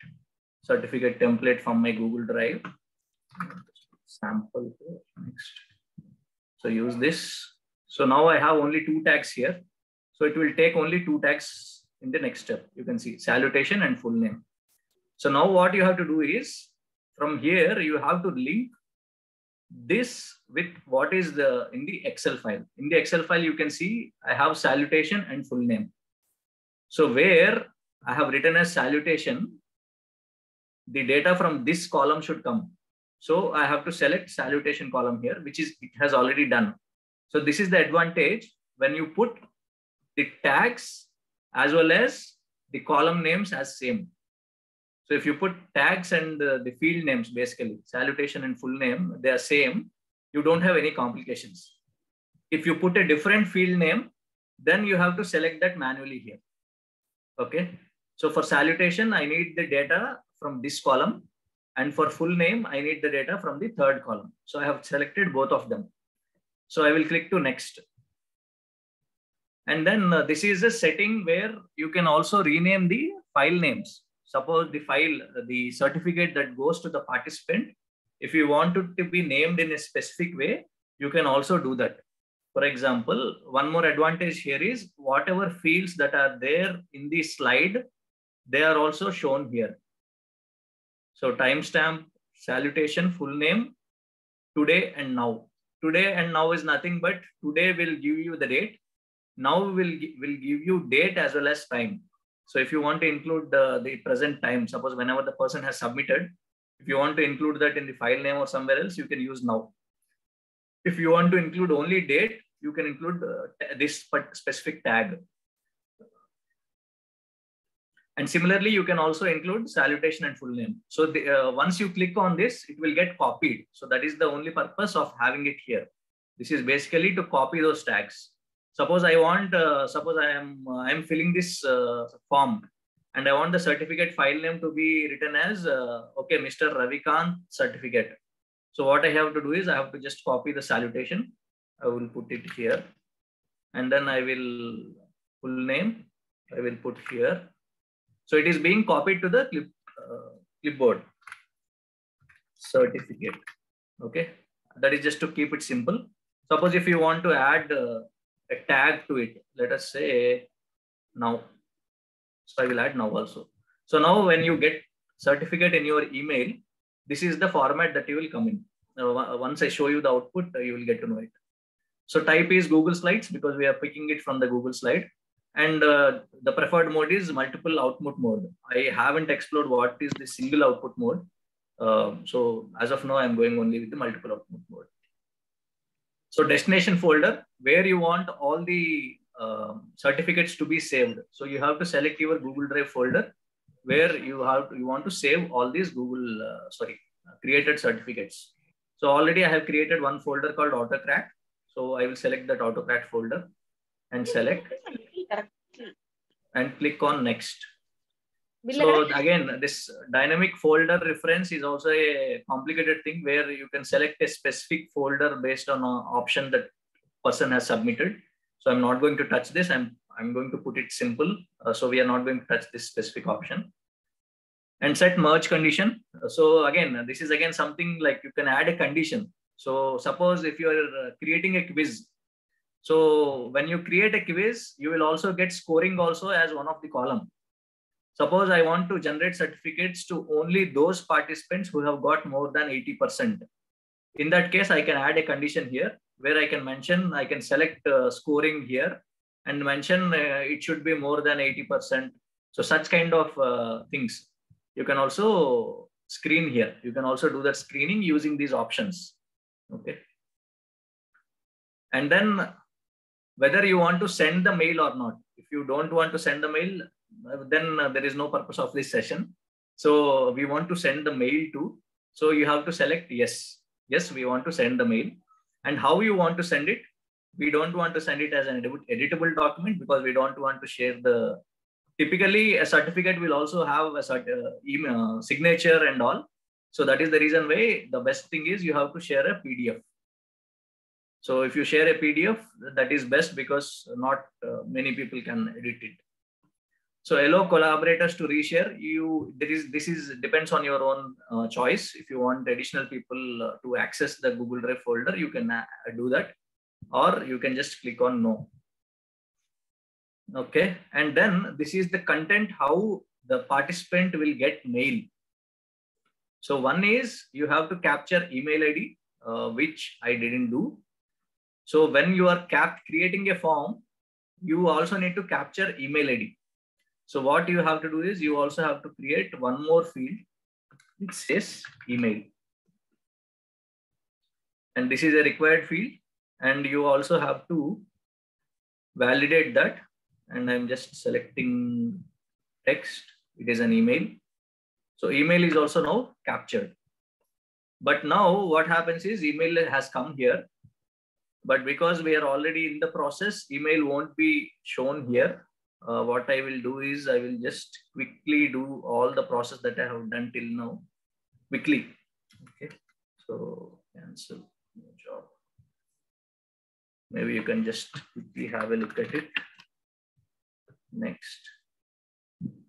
certificate template from my Google Drive. Sample here. Next. So use this. So now I have only two tags here. So it will take only two tags in the next step. You can see salutation and full name. So now what you have to do is from here, you have to link this with what is the in the Excel file. In the Excel file, you can see I have salutation and full name. So where I have written as salutation, the data from this column should come. So I have to select salutation column here, which is it has already done. So this is the advantage when you put the tags as well as the column names as same. So if you put tags and uh, the field names, basically salutation and full name, they are same. You don't have any complications. If you put a different field name, then you have to select that manually here. Okay. So for salutation, I need the data from this column, and for full name, I need the data from the third column. So I have selected both of them. So I will click to next. And then uh, this is a setting where you can also rename the file names. Suppose the file, the certificate that goes to the participant, if you want it to be named in a specific way, you can also do that. For example, one more advantage here is whatever fields that are there in the slide, they are also shown here. So timestamp, salutation, full name, today and now. Today and now is nothing but today will give you the date. Now will, will give you date as well as time. So if you want to include the, the present time, suppose whenever the person has submitted, if you want to include that in the file name or somewhere else, you can use now. If you want to include only date, you can include uh, this specific tag. And similarly, you can also include salutation and full name. So the, uh, once you click on this, it will get copied. So that is the only purpose of having it here. This is basically to copy those tags. Suppose I want, uh, suppose I am, uh, I am filling this uh, form and I want the certificate file name to be written as, uh, okay, Mister Ravi Kanth certificate. So what I have to do is I have to just copy the salutation. I will put it here and then I will full name. I will put here. So it is being copied to the clip, uh, clipboard certificate. Okay. That is just to keep it simple. Suppose if you want to add uh, a tag to it, let us say now. So I will add now also. So now when you get certificate in your email, this is the format that you will come in. Uh, once I show you the output, uh, you will get to know it. So type is Google Slides because we are picking it from the Google slide. And uh, the preferred mode is multiple output mode. I haven't explored what is the single output mode. Um, so as of now, I'm going only with the multiple output mode. So destination folder, where you want all the um, certificates to be saved. So you have to select your Google Drive folder where you have to, you want to save all these Google, uh, sorry, created certificates. So already I have created one folder called Autocrat. So I will select that Autocrat folder and select and click on next. So again, this dynamic folder reference is also a complicated thing where you can select a specific folder based on an option that person has submitted. So I'm not going to touch this. I'm, I'm going to put it simple. Uh, so we are not going to touch this specific option. And set merge condition. So again, this is again something like you can add a condition. So suppose if you are creating a quiz. So when you create a quiz, you will also get scoring also as one of the column. Suppose I want to generate certificates to only those participants who have got more than eighty percent. In that case, I can add a condition here where I can mention, I can select uh, scoring here and mention uh, it should be more than eighty percent. So such kind of uh, things. You can also screen here. You can also do that screening using these options. Okay. And then whether you want to send the mail or not. If you don't want to send the mail, then uh, there is no purpose of this session. So we want to send the mail to. So you have to select yes. Yes, we want to send the mail. And how you want to send it. We don't want to send it as an editable document because we don't want to share the. Typically, a certificate will also have a certain uh, email signature and all. So that is the reason why the best thing is you have to share a P D F. So if you share a P D F, that is best because not uh, many people can edit it. So allow collaborators to reshare. You there is this is depends on your own uh, choice. If you want additional people uh, to access the Google Drive folder, you can uh, do that, or you can just click on no. Okay, and then this is the content how the participant will get mail. So one is you have to capture email I D, uh, which I didn't do. So when you are cap creating a form, you also need to capture email I D. So what you have to do is you also have to create one more field, which says email. And this is a required field. And you also have to validate that. And I'm just selecting text. It is an email. So email is also now captured. But now what happens is email has come here. But because we are already in the process, email won't be shown here. Uh, what I will do is I will just quickly do all the process that I have done till now quickly. Okay, so cancel new job. Maybe you can just quickly have a look at it. Next,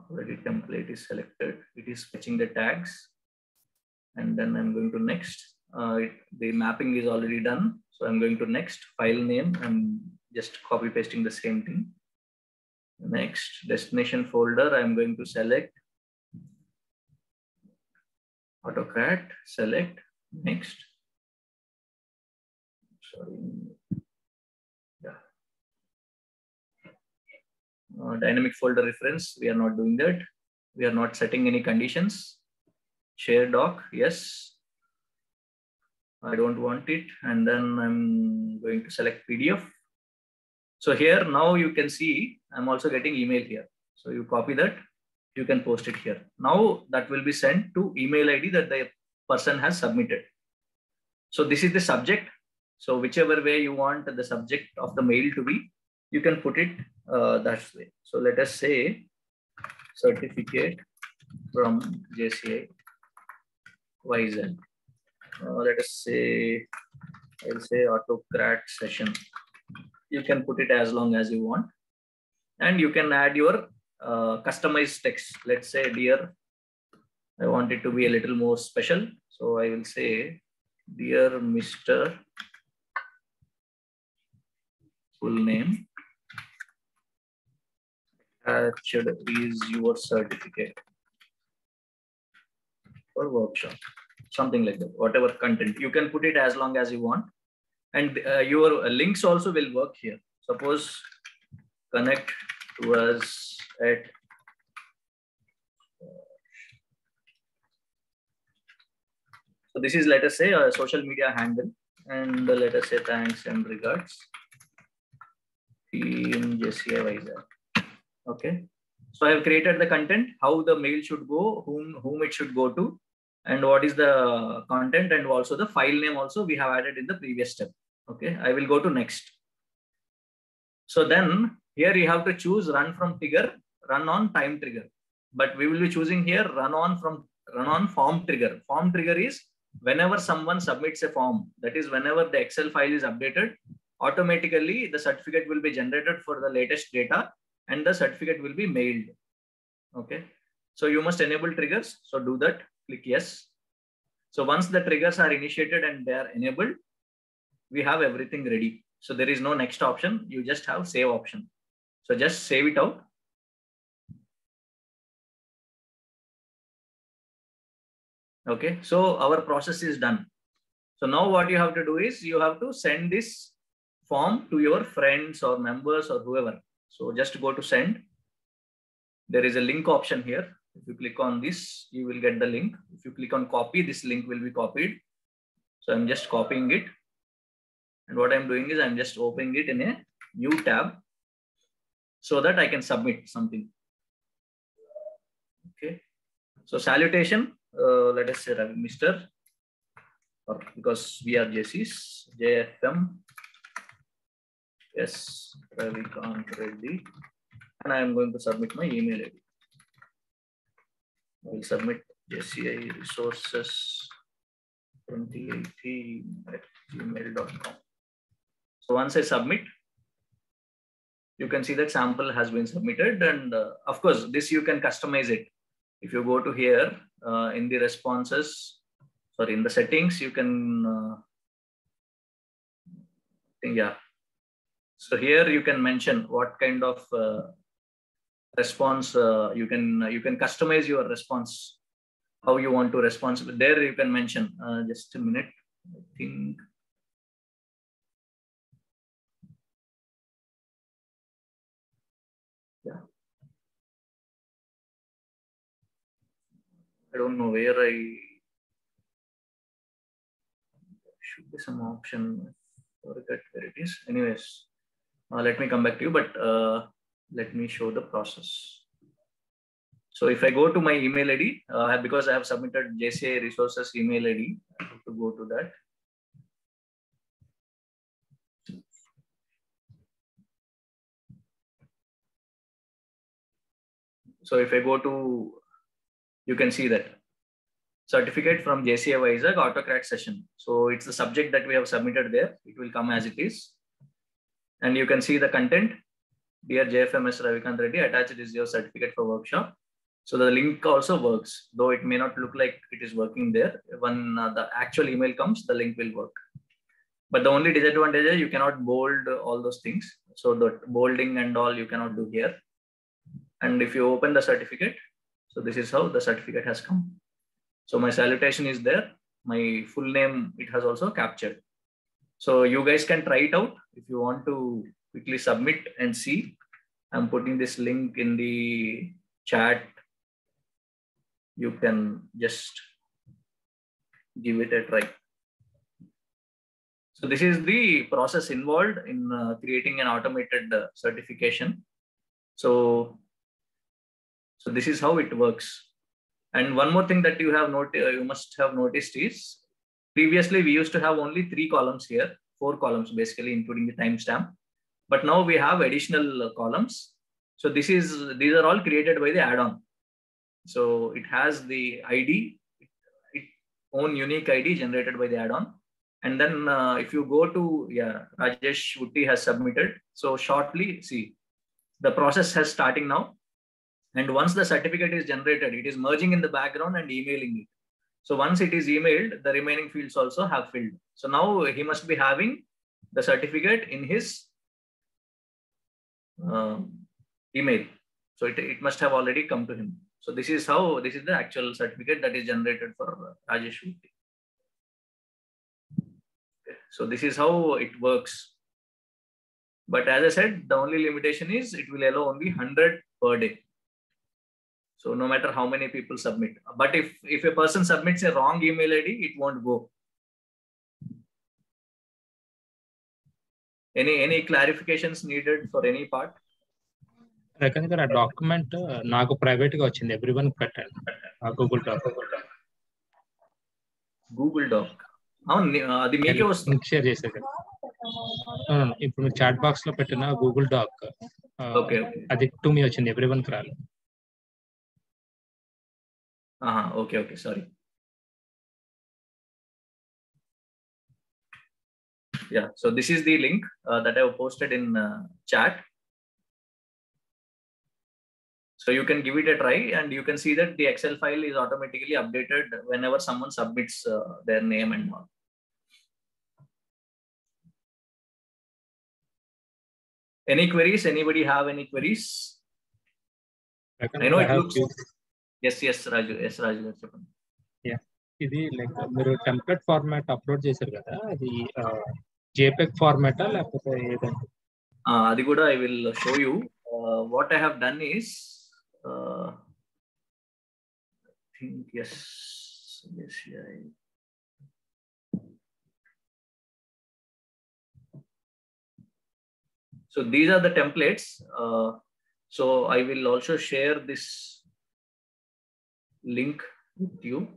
already template is selected. It is fetching the tags, and then I'm going to next. Uh, it, the mapping is already done, so I'm going to next file name. I'm just copy pasting the same thing. Next destination folder, I'm going to select Autocrat, select next. Sorry, yeah. Uh, dynamic folder reference, we are not doing that. We are not setting any conditions. Share doc, yes. I don't want it. And then I'm going to select P D F. So here now you can see I'm also getting email here. So you copy that, you can post it here. Now that will be sent to email I D that the person has submitted. So this is the subject. So whichever way you want the subject of the mail to be, you can put it uh, that way. So let us say certificate from J C I Vizag. Uh, let us say, I'll say Autocrat session. You can put it as long as you want. And you can add your uh, customized text. Let's say, dear, I want it to be a little more special. So I will say, dear Mister Full name, attached is your certificate for workshop, something like that, whatever content. You can put it as long as you want. And uh, your links also will work here. Suppose connect to us at So this is, let us say, a social media handle, and let us say thanks and regards, Team J C I Vizag. Okay. So I have created the content, how the mail should go, whom whom it should go to, and what is the content, and also the file name also we have added in the previous step. Okay, I will go to next. So then here you have to choose run from trigger, run on time trigger. But we will be choosing here run on from run on form trigger. Form trigger is whenever someone submits a form, that is whenever the Excel file is updated, automatically the certificate will be generated for the latest data and the certificate will be mailed. Okay, so you must enable triggers. So do that, click yes. So once the triggers are initiated and they are enabled, we have everything ready. So there is no next option. You just have save option. So just save it out. Okay, so our process is done. So now what you have to do is you have to send this form to your friends or members or whoever. So just go to send. There is a link option here. If you click on this, you will get the link. If you click on copy, this link will be copied. So I'm just copying it. And what I'm doing is I'm just opening it in a new tab so that I can submit something. Okay. So salutation, uh, let us say Mister, or because we are J Cs, J F M S Ravi Kanth Reddy, and I am going to submit my email I D. I will submit J C I resources twenty eighteen at gmail dot com. So once I submit, you can see that sample has been submitted. And uh, of course, this you can customize it. If you go to here uh, in the responses, or in the settings, you can, uh, yeah. So here you can mention what kind of uh, response uh, you can, you can customize your response, how you want to respond. But there you can mention, uh, just a minute, I think. I don't know where I should be some option. I forget where it is. Anyways, uh, let me come back to you, but uh, let me show the process. So if I go to my email I D, uh, because I have submitted J C I resources email I D, I have to go to that. So if I go to, you can see that certificate from J C I Vizag Autocrat session. So it's the subject that we have submitted there. It will come as it is. And you can see the content. Dear J F M S Ravi Kanth Reddy, attached is your certificate for workshop. So the link also works, though it may not look like it is working there. When uh, the actual email comes, the link will work. But the only disadvantage is you cannot bold all those things. So the bolding and all you cannot do here. And if you open the certificate, so this is how the certificate has come. So my salutation is there. My full name, it has also captured. So you guys can try it out. If you want to quickly submit and see, I'm putting this link in the chat. You can just give it a try. So this is the process involved in uh, creating an automated uh, certification. So So this is how it works. And one more thing that you have noticed, you must have noticed is previously we used to have only three columns here, four columns basically, including the timestamp. But now we have additional columns. So this is, these are all created by the add-on. So it has the I D, its own unique I D generated by the add-on. And then uh, if you go to, yeah, Rajesh Utti has submitted. So shortly, see, the process has starting now. And once the certificate is generated, it is merging in the background and emailing it. So once it is emailed, the remaining fields also have filled. So now he must be having the certificate in his uh, email. So it, it must have already come to him. So this is how, this is the actual certificate that is generated for Rajesh. So this is how it works. But as I said, the only limitation is it will allow only one hundred per day. So no matter how many people submit, but if, if a person submits a wrong email I D, it won't go. Any, any clarifications needed for any part? I can get a document, uh, private everyone cut it. Google Doc. Google Doc. Uh, the make was share this again. No, no, chat box lo pettina Google Doc. Uh, okay. Adi to me ochindi everyone kral. Uh-huh. Okay, okay, sorry. Yeah, so this is the link uh, that I have posted in uh, chat. So you can give it a try and you can see that the Excel file is automatically updated whenever someone submits uh, their name and all. Any queries? Anybody have any queries? I, I know I it looks... Yes, yes, Raju. Yes, Raju. Yeah. Like the template format upload the uh, JPEG format. Uh, I will show you. Uh, what I have done is, uh, I think, yes, yes, yeah. So these are the templates. Uh, so I will also share this link with you.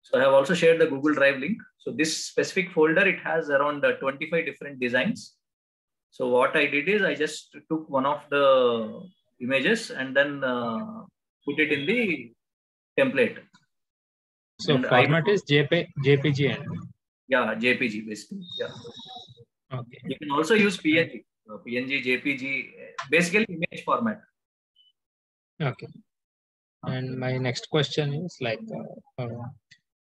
So I have also shared the Google Drive link. So this specific folder, it has around twenty-five different designs. So what I did is I just took one of the images and then uh, put it in the template. So and format I, is JP, JPG. And... Yeah, J P G basically. Yeah. Okay. You can also use P N G, P N G, J P G, basically image format. Okay. And my next question is like, uh, uh,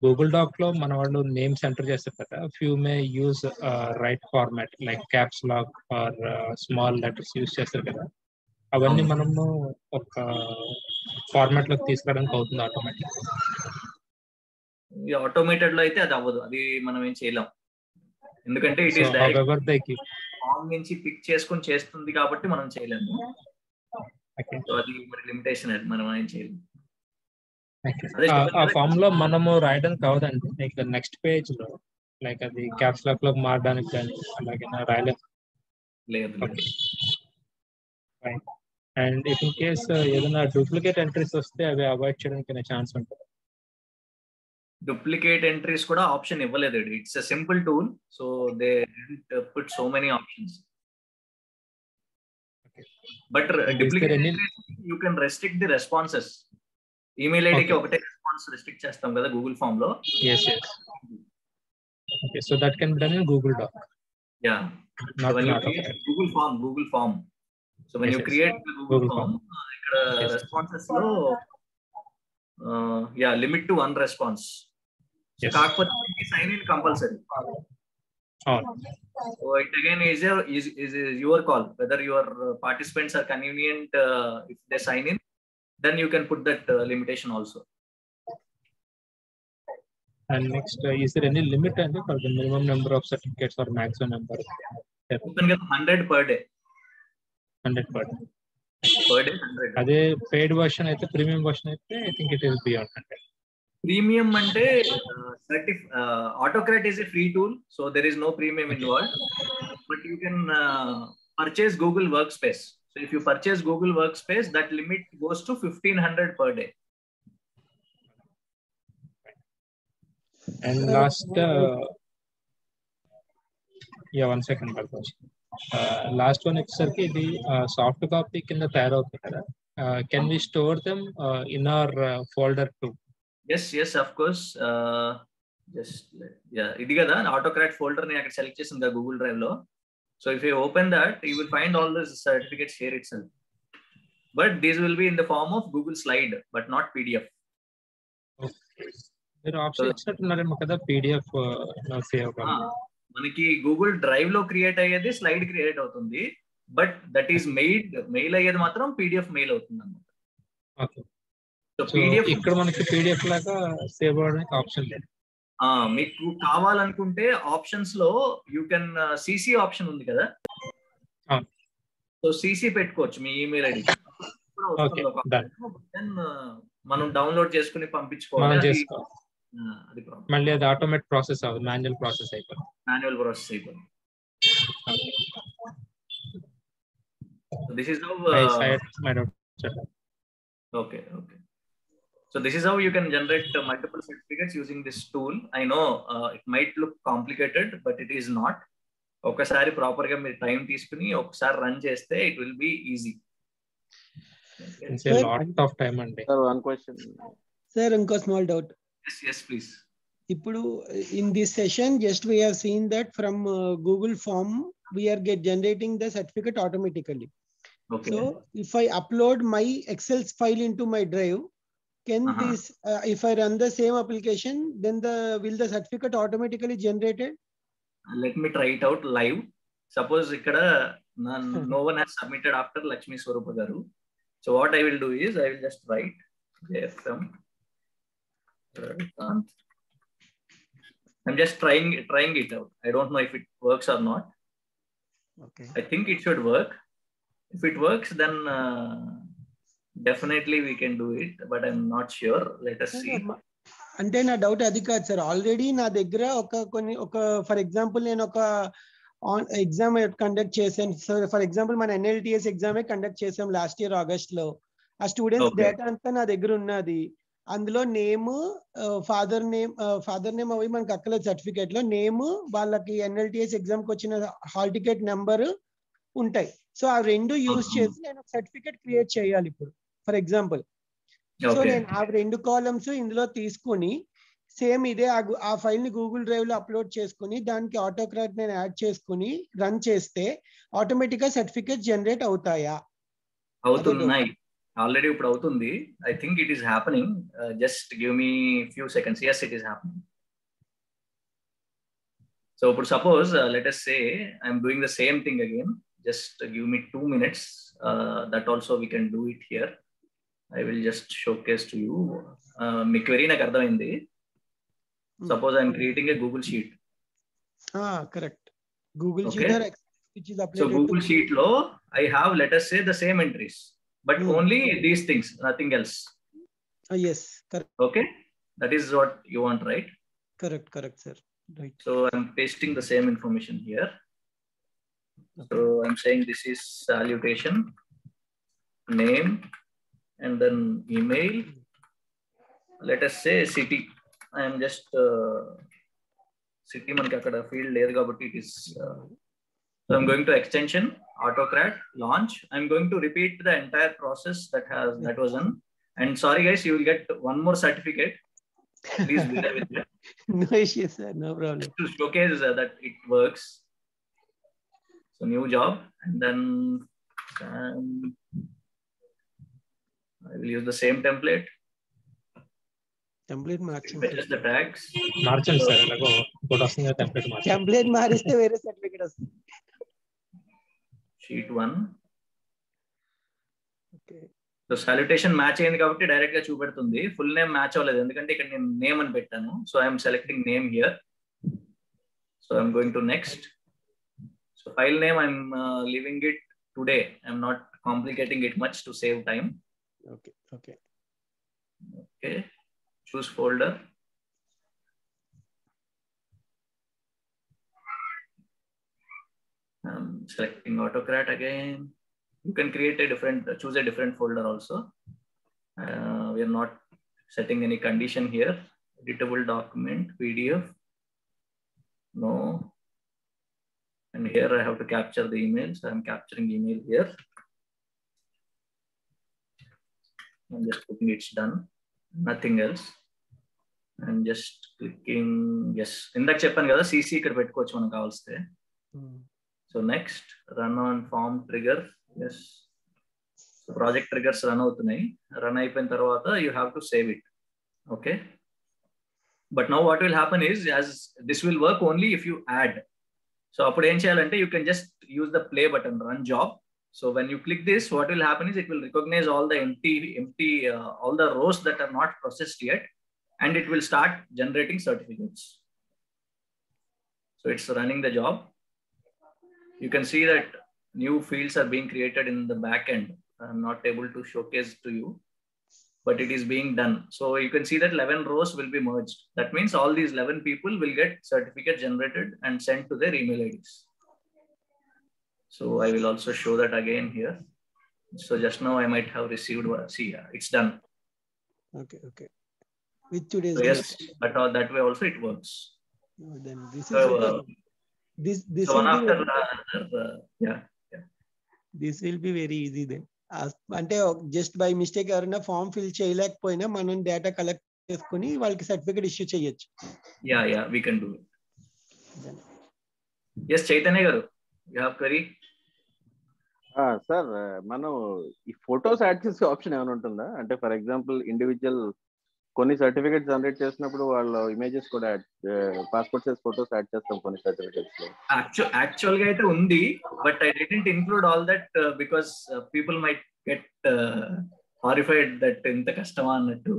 Google Doc lo manavalu name center chestakata, few may use uh, right format like caps lock or uh, small letters use chestakata. Avanni manamu oka format lo teesukodaniki avutundi automatically. Yeah, automated lo aithe adu avadu, adi manam em cheyalam endukante it is direct. However they keep form nunchi pick cheskoni chestundi kabatti manam cheyalamu. Okay. So adi limitation adu manam em cheyalam. Uh, form lo manamu raidam kavadante like the next page lo like the caps lock lo maardaniki dani alage na raile ledhu. Okay, fine. And if in case edana uh, duplicate entries vaste ave avoid cheyadaniki na chance untadi? Duplicate entries kuda option ivvaledu, it's a simple tool so they didn't uh, put so many options. Okay, but uh, duplicate any... entries, you can restrict the responses. Email I D okay. Response restrict chestam kada Google form lo. Yes, yes. Okay, so that can be done in Google Doc. Yeah. Not, so when not you create okay. Google form, Google form. So when yes, you create yes. Google, Google form, form. Uh, yes. Responses lo. Uh, yeah, limit to one response. Yes. So sign in compulsory. Oh. So it again is your is is your call whether your participants are convenient uh, if they sign in. Then you can put that uh, limitation also. And next, uh, is there any limit for the minimum number of certificates or maximum number? You can get one hundred per day. one hundred per day. Per day, one hundred. Are they paid version or premium version? I think it is beyond one hundred. Premium and uh, uh, Autocrat is a free tool, so there is no premium involved. But you can uh, purchase Google Workspace. So if you purchase Google Workspace, that limit goes to fifteen hundred per day. And last, uh, yeah, one second. Uh, last one, it's uh, the soft copy in the tarot. Can we store them uh, in our uh, folder too? Yes, yes, of course. Uh, just yeah, an Autocrat folder I can select in the Google Drive lo. So if you open that, you will find all the certificates here itself. But these will be in the form of Google Slide, but not P D F. Okay. There are options that are P D F. Google Drive lo create ayyadi slide create avutundi, but that is made mail ayyadi matram P D F mail avutundi. Okay. So P D F ikkada manaki P D F laga save avadani option ledu. మీకు కావాలనుకుంటే options లో you can CC option ఉంది కదా, so CC పెట్టుకోవచ్చు మీ email ID. మనం download చేసుకుని పంపించుకోవాలి, మళ్ళీ అది ఆటోమేటిక్ ప్రాసెస్ అవ్వదు, మాన్యువల్ ప్రాసెస్ అయిపోతుంది. మాన్యువల్ ప్రాసెస్ అయిపోతుంది. This is how. Uh, I, I okay, okay. So this is how you can generate uh, multiple certificates using this tool. I know uh, it might look complicated, but it is not. Okasari proper ga meer time teeskuni okasari run chesthe it will be easy. Okay. It's a lot of time and day. Sir, one question. Sir, inko small doubt. Yes, yes, please. Ipudu in this session just we have seen that from uh, Google Form we are get generating the certificate automatically. Okay. So if I upload my Excel file into my Drive, can uh-huh. this uh, if I run the same application, then the will the certificate automatically generated? Let me try it out live. Suppose ikkada no one has submitted after Lakshmi Swarupa garu, so what I will do is I will just write J F M I'm just trying trying it out. I don't know if it works or not. Okay, I think it should work. If it works, then uh, definitely we can do it, but I'm not sure. Let us see. అంటే నా doubt అది కాదు sir, already నా దగ్గర ఒక కొన్ని ఒక for example నేను ఒక ఎగ్జామ్ కండక్ట్ చేశాను సార్. ఫర్ ఎగ్జాంపుల్ మన ఎన్ఎల్టీఎస్ ఎగ్జామే కండక్ట్ చేసాం లాస్ట్ ఇయర్ ఆగస్ట్ లో. ఆ స్టూడెంట్స్ డేటా అంతా నా దగ్గర ఉన్నది. అందులో name, father name, father name అవి మనకు అక్కలేదు సర్టిఫికేట్ లో. నేమ్, వాళ్ళకి ఎన్ఎల్టీఎస్ ఎగ్జామ్కి వచ్చిన హాల్ టికెట్ నెంబర్ ఉంటాయి. సో ఆ రెండు యూజ్ చేసి నేను సర్టిఫికేట్ క్రియేట్ చేయాలి ఇప్పుడు ఫర్ ఎగ్జాంపుల్. సో నేను ఆ రెండు కాలమ్స్ ఇందులో తీసుకుని సేమ్ ఇదే ఆ ఫైల్ ని గూగుల్ డ్రైవ్ లో అప్లోడ్ చేసుకుని దానికి ఆటోక్రాట్ నేను యాడ్ చేసుకుని రన్ చేస్తే ఆటోమేటిక్ గా సర్టిఫికేట్ జనరేట్ అవుతాయా? అవుతున్నాయి ఆల్రెడీ, ఇప్పుడు అవుతుంది. I think it is happening. Just give me few seconds. yes, it is happening. So ఇప్పుడు suppose let us say I am doing the same thing again. Just give me two minutes. Uh, that also we can do it here. I will just showcase to you. Me query na karda indi. Suppose I am creating a Google sheet. Ah, correct. Google okay. sheet or which is uploaded. So Google to sheet lo I have, let us say, the same entries, but mm. only these things, nothing else. Ah, yes, correct. Okay, that is what you want, right? Correct, correct, sir. Right. So I am pasting the same information here. So I'm saying this is salutation, name, and then email. Let us say city. I am just uh, city manaki akkada field ledu kabatti it is. Uh, so I'm going to extension, Autocrat, launch. I'm going to repeat the entire process that has that was done. And sorry guys, you will get one more certificate. Please bear with me. No issues, sir. No problem. Just to showcase uh, that it works. So new job, and then um, I will use the same template. Template matching. Just the tags. Marchal sir, lago good asthina template match. Template mariste vere certificate asthindi. Sheet one. Okay. So salutation match ayindi kabatti direct ga chupedutundi. Full name match avaledu endukante ikkada nenu name ani pettanu. So I am selecting name here. So I am going to next. So file name I am uh, leaving it today. I am not complicating it much to save time. Okay, okay, okay. Choose folder. Um selecting Autocrat again. You can create a different, choose a different folder also. Uh, we are not setting any condition here. Editable document, P D F, no. And here I have to capture the email, so I am capturing email here. I'm just hoping it's done. Nothing else. I'm just clicking yes. Indak cheppan kada C C ikkada pettukochu manaku kavalste. So next, run on form trigger. Yes. So project triggers run avutunayi. Run ayipoyina tarvata you have to save it. Okay. But now what will happen is, as this will work only if you add. So appudu em cheyalante you can just use the play button, run job. So when you click this, what will happen is it will recognize all the empty empty uh, all the rows that are not processed yet, and it will start generating certificates. So it's running the job. You can see that new fields are being created in the back end. I'm not able to showcase to you, but it is being done. So you can see that eleven rows will be merged. That means all these eleven people will get certificate generated and sent to their email I Ds. So I will also show that again here. So just now I might have received one. See, yeah, it's done. Okay, okay. With today's so yes, but that way also it works. Oh, then this so, is uh, this this so after, very, uh, uh, yeah, yeah. This will be very easy then. As ante just by mistake evarina form fill cheyalekapoyina manam data collect cheskoni valiki certificate issue cheyochu. Yeah, yeah, we can do it. Then. Yes, Chaitanya garu, you have query? Ah, sir, manu ee photos add chese option evana untunda ante for example individual కొన్ని certificates generate చేసినప్పుడు వాళ్ళ images కూడా passport size photos add చేస్తాం కొన్ని certificates లో. Actual actual గా అయితే ఉంది, but I didn't include all that because people might get horrified that ఇంత కష్టమా అన్నట్టు.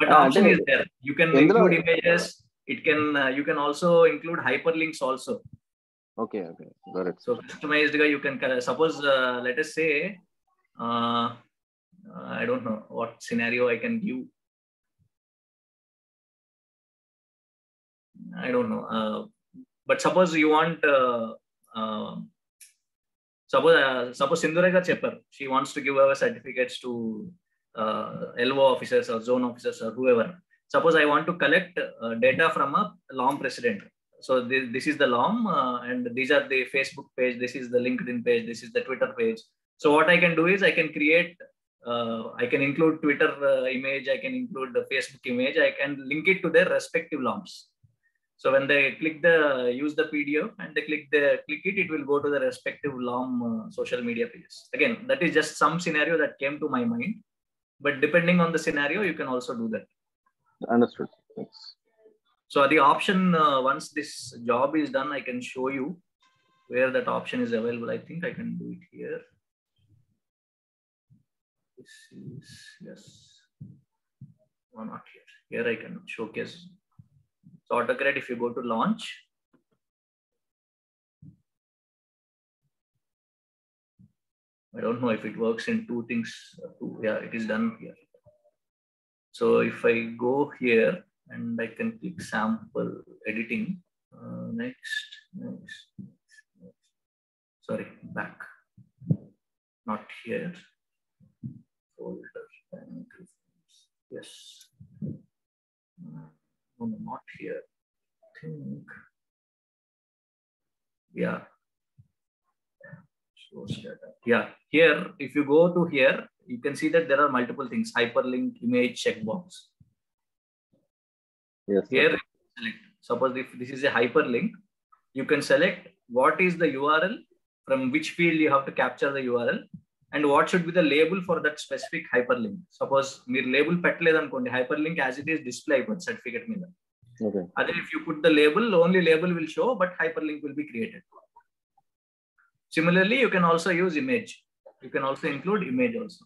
But option is there, you can include images, it can you can also include hyperlinks also. Okay okay, got it. So customized గా you can suppose let us say uh, I don't know what scenario I can give. I don't know, uh, but suppose you want uh, uh, suppose uh, suppose Sindhura garu chepparu, she wants to give her certificates to uh, L O officers or zone officers or whoever. Suppose I want to collect uh, data from a L O M president. So this, this is the L O M uh, and these are the Facebook page, this is the LinkedIn page, this is the Twitter page. So what I can do is I can create uh, I can include Twitter uh, image, I can include the Facebook image, I can link it to their respective L O Ms. So when they click the use the P D F and they click the click it, it will go to the respective L O M uh, social media pages. Again, that is just some scenario that came to my mind, but depending on the scenario, you can also do that. Understood. Thanks. So the option uh, once this job is done, I can show you where that option is available. I think I can do it here. This is yes. Why not here? Here I can showcase. So Autocrat, if you go to launch, I don't know if it works in two things. Two, yeah, it is done here. So if I go here and I can click sample editing, uh, next, next, next, sorry, back, not here. Folder, yes. No, not here. I think, yeah. Yeah, here. If you go to here, you can see that there are multiple things: hyperlink, image, checkbox. Yes. Here, you select. Suppose if this is a hyperlink, you can select what is the U R L, from which field you have to capture the U R L, and what should be the label for that specific hyperlink. Suppose meer label pettaledu ankonde, hyperlink as it is display icon certificate meeda. Okay, other if you put the label, only label will show, but hyperlink will be created. Similarly, you can also use image, you can also include image also.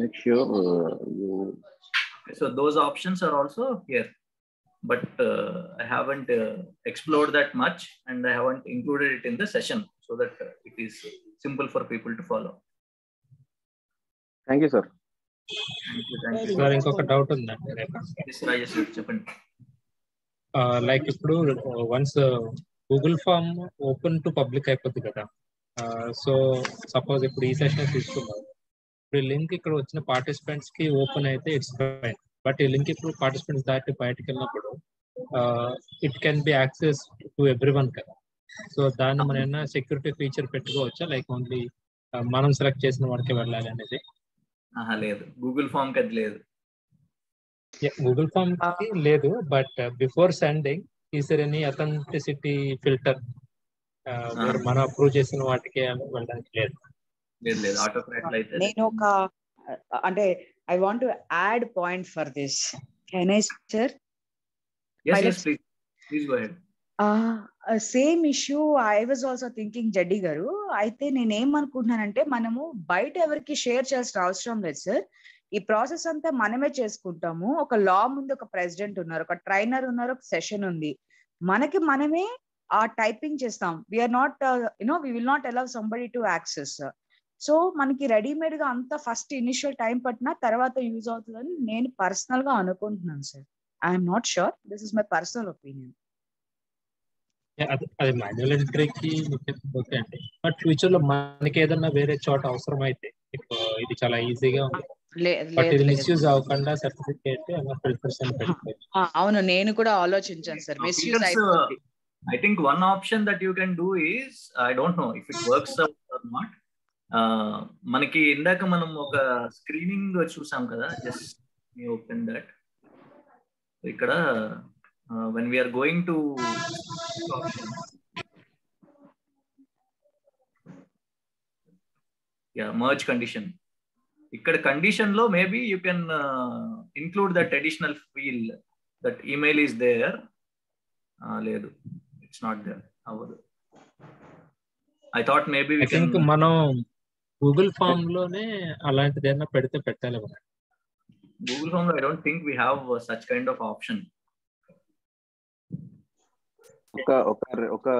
Make sure uh, you okay, so those options are also here, but uh, I haven't uh, explored that much and I haven't included it in the session, so that uh, it is simple for people to follow. Thank you, sir. Thank you, thank you. Sir, inkoka doubt undi ante Rajesh cheppandi. Uh, like ippudu uh, once uh, Google form open to public ayipothadi kada, uh, so suppose ippudu ee session istunnam, ippudu link ikkada vachina participants ki open ayithe it's fine, but ee link ippudu participants daati bayatiki ellinappudu uh, it can be accessed to everyone kada. So దాన్ని మనం ఏమైనా security feature పెట్టుకోవచ్చా, like only మనం select చేసిన వాడికే వెళ్ళాలి అనేది? లేదు, గూగుల్ ఫామ్ కి లేదు, గూగుల్ ఫామ్ కి లేదు. But before sending is there any authenticity filter మనం అప్రూవ్ చేసిన వాటికే వెళ్ళడానికి లేదు? లేదు లేదు, ఆటోక్రాట్ లో అయితే నేను ఒక అంటే I want to add point for this, can I sir? yes yes please please go ahead. Uh, uh, same issue I was also thinking, Reddy garu. అయితే నేనేమనుకుంటున్నానంటే మనము బయట ఎవరికి షేర్ చేయాల్సిన అవసరం లేదు సార్. ఈ ప్రాసెస్ అంతా మనమే చేసుకుంటాము. ఒక లా ముందు ఒక ప్రెసిడెంట్ ఉన్నారు, ఒక ట్రైనర్ ఉన్నారు, ఒక సెషన్ ఉంది, మనకి మనమే ఆ టైపింగ్ చేస్తాం. We are not you know we will not allow somebody to access. So మనకి రెడీమేడ్ గా అంత ఫస్ట్ ఇనిషియల్ టైం పట్టినా తర్వాత యూజ్ అవుతుందని నేను పర్సనల్ గా అనుకుంటున్నాను sir. I'm not sure, this is my personal opinion. అది మాన్యువల్ ఎంట్రీకి ఓకే అండి, బట్ ఫ్యూచర్ లో మనకి ఏదన్నా వేరే చోట అవసరం అయితే ఇది చాలా ఈజీగా ఉంది. అవును, నేను కూడా ఆలోచించాను sir. I think one option that you can do is, I don't know if it works out or not. Manaki indaka manam oka screening chusam kada, just me open that. So ikkada when we are going to option, yeah, merge condition, ikkada condition lo maybe you can uh, include that additional field that email is there. Ah, ledu. It's not there. Avadu. I thought maybe we I can. I think mano Google Form lone alanti dena pedithe pettale mana. Google Form lo I don't think we have uh, such kind of option. Oka oka oka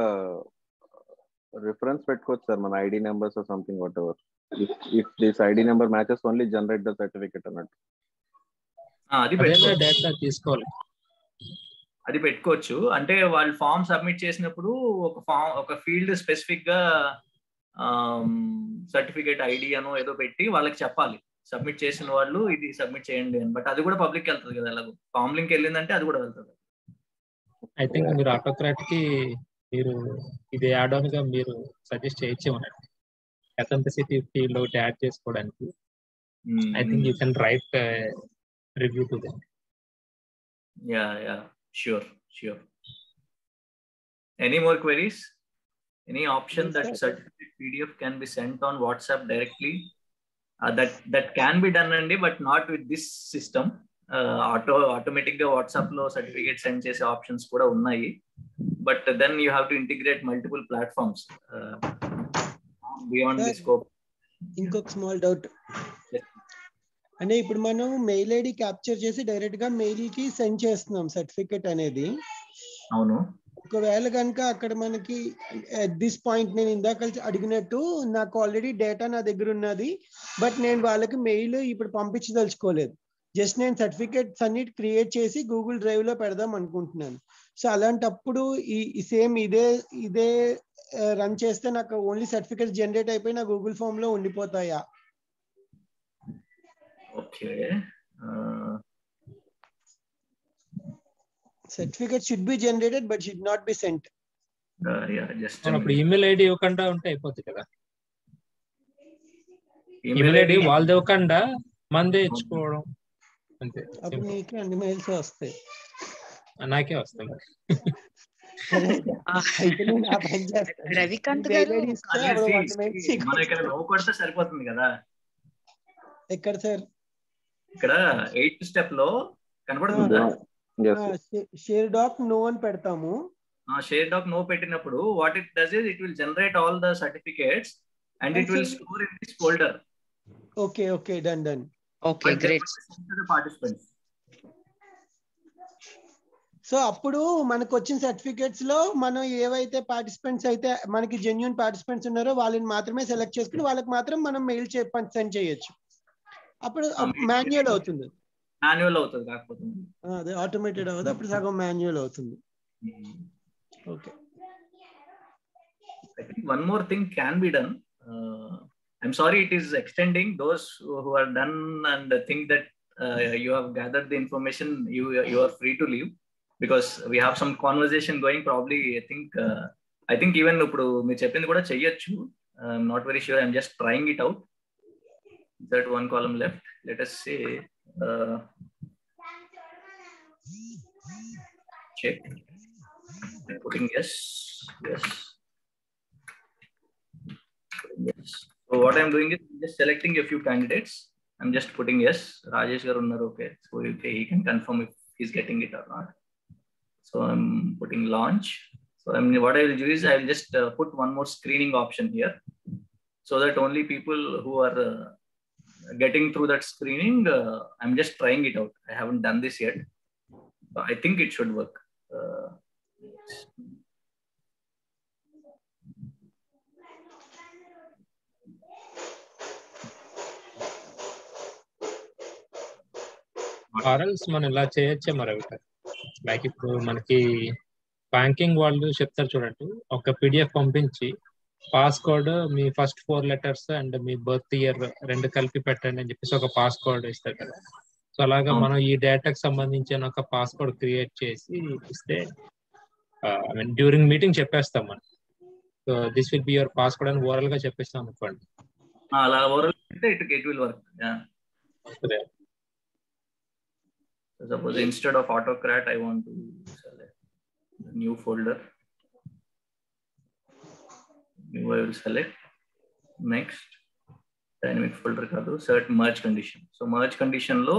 reference pettukochu sir, mana I D numbers or something whatever. If if this I D number matches, only generate the certificate or not. Ah, adi pettale data teeskovali. అది పెట్టుకోవచ్చు. అంటే వాళ్ళు form submit చేసినప్పుడు ఒక form ఒక field specific గా certificate ID అనో ఏదో పెట్టి వాళ్ళకి చెప్పాలి, సబ్మిట్ చేసిన వాళ్ళు ఇది సబ్మిట్ చేయండి అని. బట్ అది కూడా పబ్లిక్ వెళ్తుంది కదా, అలాగే ఫామ్ లింక్ వెళ్ళిందంటే అది కూడా వెళ్తుంది. ఐ థింక్ మీరు ఆటోక్రాట్ కి మీరు ఇది యాడ్ ఆన్ గా మీరు సజెస్ట్ చేయొచ్చేమోనండి, అథెంటిసిటీ ఫీల్డ్ ఒకటి యాడ్ చేసుకోవడానికి. I think you can write review to them. Yeah yeah. Sure, sure. Any more queries? Any option that certificate P D F can be sent on WhatsApp directly? Uh, that that can be done andi, but not with this system. Uh, auto automatic ga WhatsApp lo certificate send chese options kuda unnayi, but uh, then you have to integrate multiple platforms uh, beyond the scope. Inkok small doubt. Yes. అంటే ఇప్పుడు మనం mail ID capture చేసి direct గా mail కి send చేస్తున్నాం certificate అనేది. అవును, ఒకవేళ కనుక అక్కడ మనకి అట్ దిస్ పాయింట్ నేను ఇందాక అడిగినట్టు నాకు ఆల్రెడీ డేటా నా దగ్గర ఉన్నది, బట్ నేను వాళ్ళకి మెయిల్ ఇప్పుడు పంపించదలుచుకోలేదు. జస్ట్ నేను సర్టిఫికెట్స్ అన్నిటి క్రియేట్ చేసి గూగుల్ డ్రైవ్ లో పెడదాం అనుకుంటున్నాను. సో అలాంటప్పుడు ఈ సేమ్ ఇదే ఇదే రన్ చేస్తే నాకు ఓన్లీ సర్టిఫికెట్స్ జనరేట్ అయిపోయి నా గూగుల్ ఫామ్ లో ఉండిపోతాయా? Okay. Uh, certificate should be generated, but should not be sent. Uh, yeah, just. So, our email I D okanda unta ipoti kada. Email I D valde okanda mande ichkoru. Ante. Apni ke andi mail se aste. Ana ke aste. Ravi Kanth garu. Mana ikkada no kodthe saripotundi kada. Ekkada sir. ఇక్కడ eighth step లో కనబడుతుంది share doc no అని పెడతాము. Share doc no పెట్టినప్పుడు what it does is it will generate all the certificates and it will store in this folder. Okay okay done done okay great participants. So అప్పుడు మనకు వచ్చిన certificates లో మనం ఏవైతే participants అయితే మనకి జెన్యూన్ పార్టిసిపెంట్స్ ఉన్నారో వాళ్ళని మాత్రమే సెలెక్ట్ చేసుకుని వాళ్ళకి మాత్రం మనం మెయిల్ సెండ్ చేయొచ్చు. అప్పుడు మాన్యువల్ అవుతుంది, మాన్యువల్ అవుతుంది, కాకపోతే అది ఆటోమేటెడ్ అవుతుంది. అప్పుడు సగం మాన్యువల్ అవుతుంది. Okay, I think one more thing can be done. I am sorry it is extending those who are done and think that you have gathered the information, you you are free to leave because we have some conversation going probably. I think I think even ఇప్పుడు మీరు చెప్పింది కూడా చెయ్యొచ్చు. I am not very sure, I am just trying it out. That one column left, let us say uh, check. I'm putting yes, yes, yes. So what I'm doing is just selecting a few candidates. I'm just putting yes. Rajesh garu unnaru, okay, so okay, he can confirm if he's getting it or not. So I'm putting launch. So I mean, what I will do is I will just uh, put one more screening option here, so that only people who are uh, getting through that screening. Uh, I'm just trying it out. I haven't done this yet. But I think it should work. Uh, ఆర్ఎల్స్ మనం ఇలా చేయొచ్చే మరొకటి like ఇప్పుడు మనకి banking వాళ్ళు చెప్తారు చూడండి ఒక పీడిఎఫ్ పంపించి పాస్వర్డ్ మీ ఫస్ట్ ఫోర్ లెటర్స్ అండ్ మీ బర్త్ ఇయర్ రెండు కలిపి పెట్టండి అని చెప్పేసి ఒక పాస్వర్డ్ ఇస్తారు కదా సో అలాగా మనం ఈ డేటాకి సంబంధించిన ఒక పాస్వర్డ్ క్రియేట్ చేసి ఇస్తే ఐ మీన్ డ్యూరింగ్ మీటింగ్ చెప్పేస్తాం మనం so this will be your password అని ఓరల్ గా చెప్పేస్తాం అనుకోండి అలా ఓరల్ అంటే it it will work yeah సరే Suppose instead of Autocrat, I want to select the new folder. New I will select. Next, dynamic folder kado set merge condition. So merge condition lo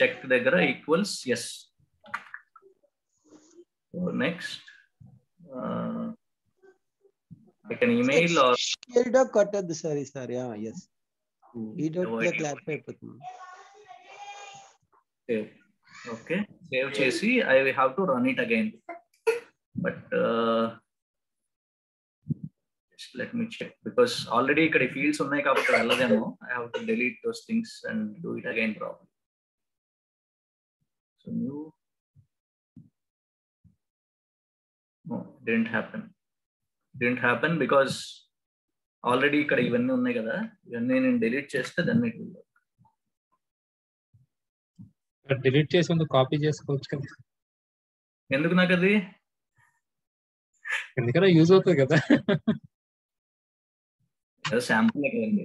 check daggara equals yes. So next, uh, I can email or. Shield cut at the sorry sorry yeah yes. He don't like clarify putnam. Okay. Okay, save J C. I will have to run it again, but uh, just let me check because already I fields on my computer. I have to delete those things and do it again properly. So new. No, didn't happen. Didn't happen because already I even on my computer. When I delete just then it will work. Delete చేసి ముందు copy చేసుకోవచ్చు కదా ఎందుకు నాకు అది ఎందుకలా use అవుతుంది కదా శాంపుల్ కదండి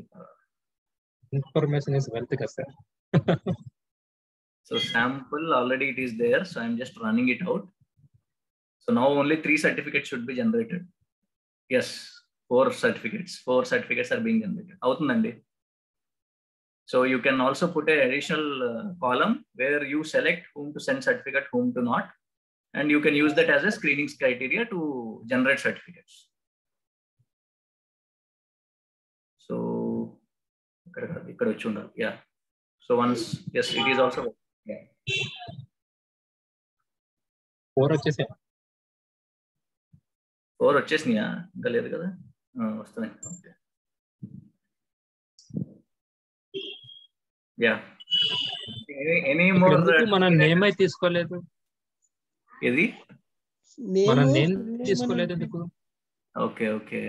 ఇన్ఫర్మేషన్ ఇస్ వెల్త్ కదా sir so sample already it is there so I am just running it out so now only three certificates should be generated yes four certificates four certificates are being generated అవుతుందండి So you can also put an additional uh, column where you select whom to send certificate, whom to not, and you can use that as a screening criteria to generate certificates. So, yeah. So once yes, it is also yeah. Four వచ్చేసే. Four వచ్చేసనియా గలేరు కదా. వస్తనే okay. Yeah. Any more? Mana name I తీసుకోలేదు. ఏది? మన name తీసుకోలేదు ఎందుకు? Okay, okay.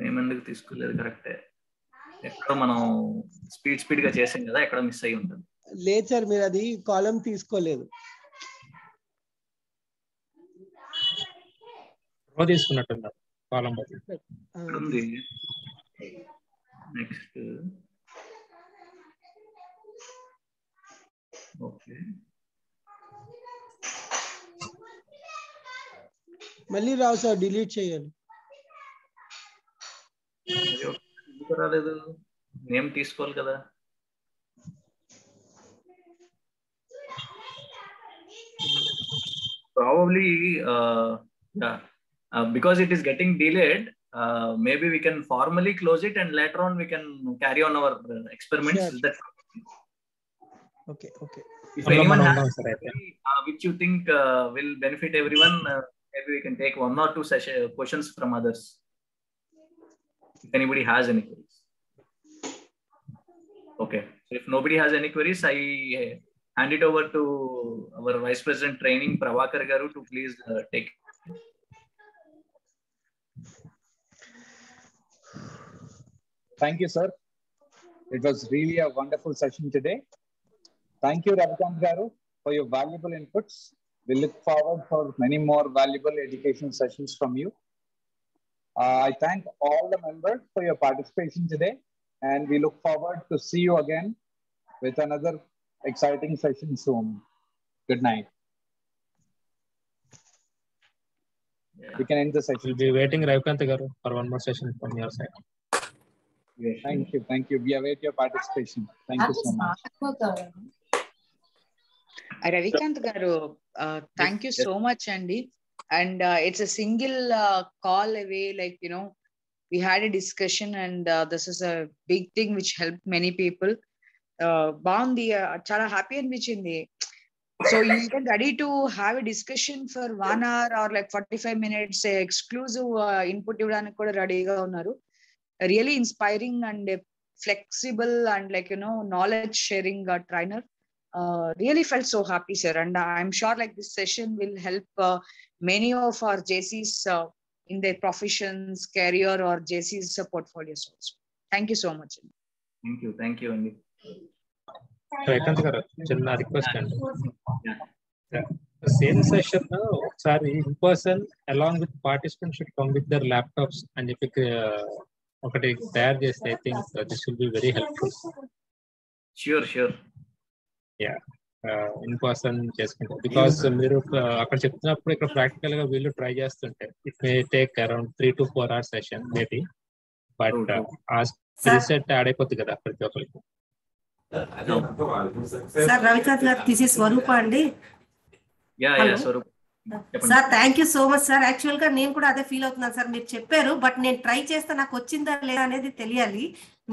నేమ్ ఎందుకు తీసుకోలేదు కరెక్టే. ఎక్కడ మనం స్పీడ్ స్పీడ్ గా చేసాం కదా ఎక్కడ మిస్ అయ్యి ఉంటుంది. లేదు సార్ మీరు అది కాలమ్ తీసుకోలేదు. రో తీసుకున్నట్టున్నారు కాలమ్ ఉంది. Next Okay. Malli Rao sir delete cheyali. Enduku raledu name teeskovali kada. Probably uh, yeah. uh, because it is getting delayed, uh, maybe we can formally close it and later on we can carry on our experiments. Sure. That's Okay. Okay. If anyone has something uh, which you think uh, will benefit everyone, uh, maybe we can take one or two session questions from others. If anybody has any queries. Okay. So if nobody has any queries, I uh, hand it over to our Vice President Training, Prabhakar Garu, to please uh, take. Thank you, sir. It was really a wonderful session today. Thank you, Ravi Kanth Garu, for your valuable inputs. We look forward for many more valuable education sessions from you. Uh, I thank all the members for your participation today, and we look forward to see you again with another exciting session soon. Good night. Yeah. We can end the session. We'll be waiting, Ravi Kanth Garu, for one more session from your side. Yeah, thank you, thank you. We await your participation. Thank you so much. Ravi Kanth Garu, uh, thank you so much, Andy. And uh, it's a single uh, call away, like, you know, we had a discussion, and uh, this is a big thing which helped many people. Uh, Baundi, chala happy and vichindi. So you can ready to have a discussion for one hour or like forty-five minutes, say exclusive uh, input ivvadani kuda ready ga unnaru. Really inspiring and a flexible and like you know knowledge sharing uh, trainer. Uh, really felt so happy, sir, and I'm sure like this session will help uh, many of our J Cs uh, in their professions, career, or J Cs uh, portfolios also. Thank you so much. Thank you, thank you, Andy. చిన్న request అండి, same session ఒకసారి in person along with participant should come with their laptops అని చెప్పి ఒకటి తయారు చేస్తే I think this will be very helpful. Sure sure yeah in person చేసుకుంటారు because మీరు అక్కడ చెప్తున్నప్పుడు ఇక్కడ ప్రాక్టికల్ గా వీళ్ళు ట్రై చేస్తుంటే it may take around three to four hours session maybe, but ఆ స్కిల్ సెట్ యాడ్ అయిపోతుంది కదా ప్రతి ఒక్కరికి. సార్ రవికాంత్ గారు, దిస్ ఇస్ స్వరూప అండి. Sir thank you so much sir. Actual గా నేను కూడా అదే ఫీల్ అవుతున్నాను సార్, మీరు చెప్పారు బట్ నేను ట్రై చేస్తే నాకు వచ్చిందా లేదా అనేది తెలియాలి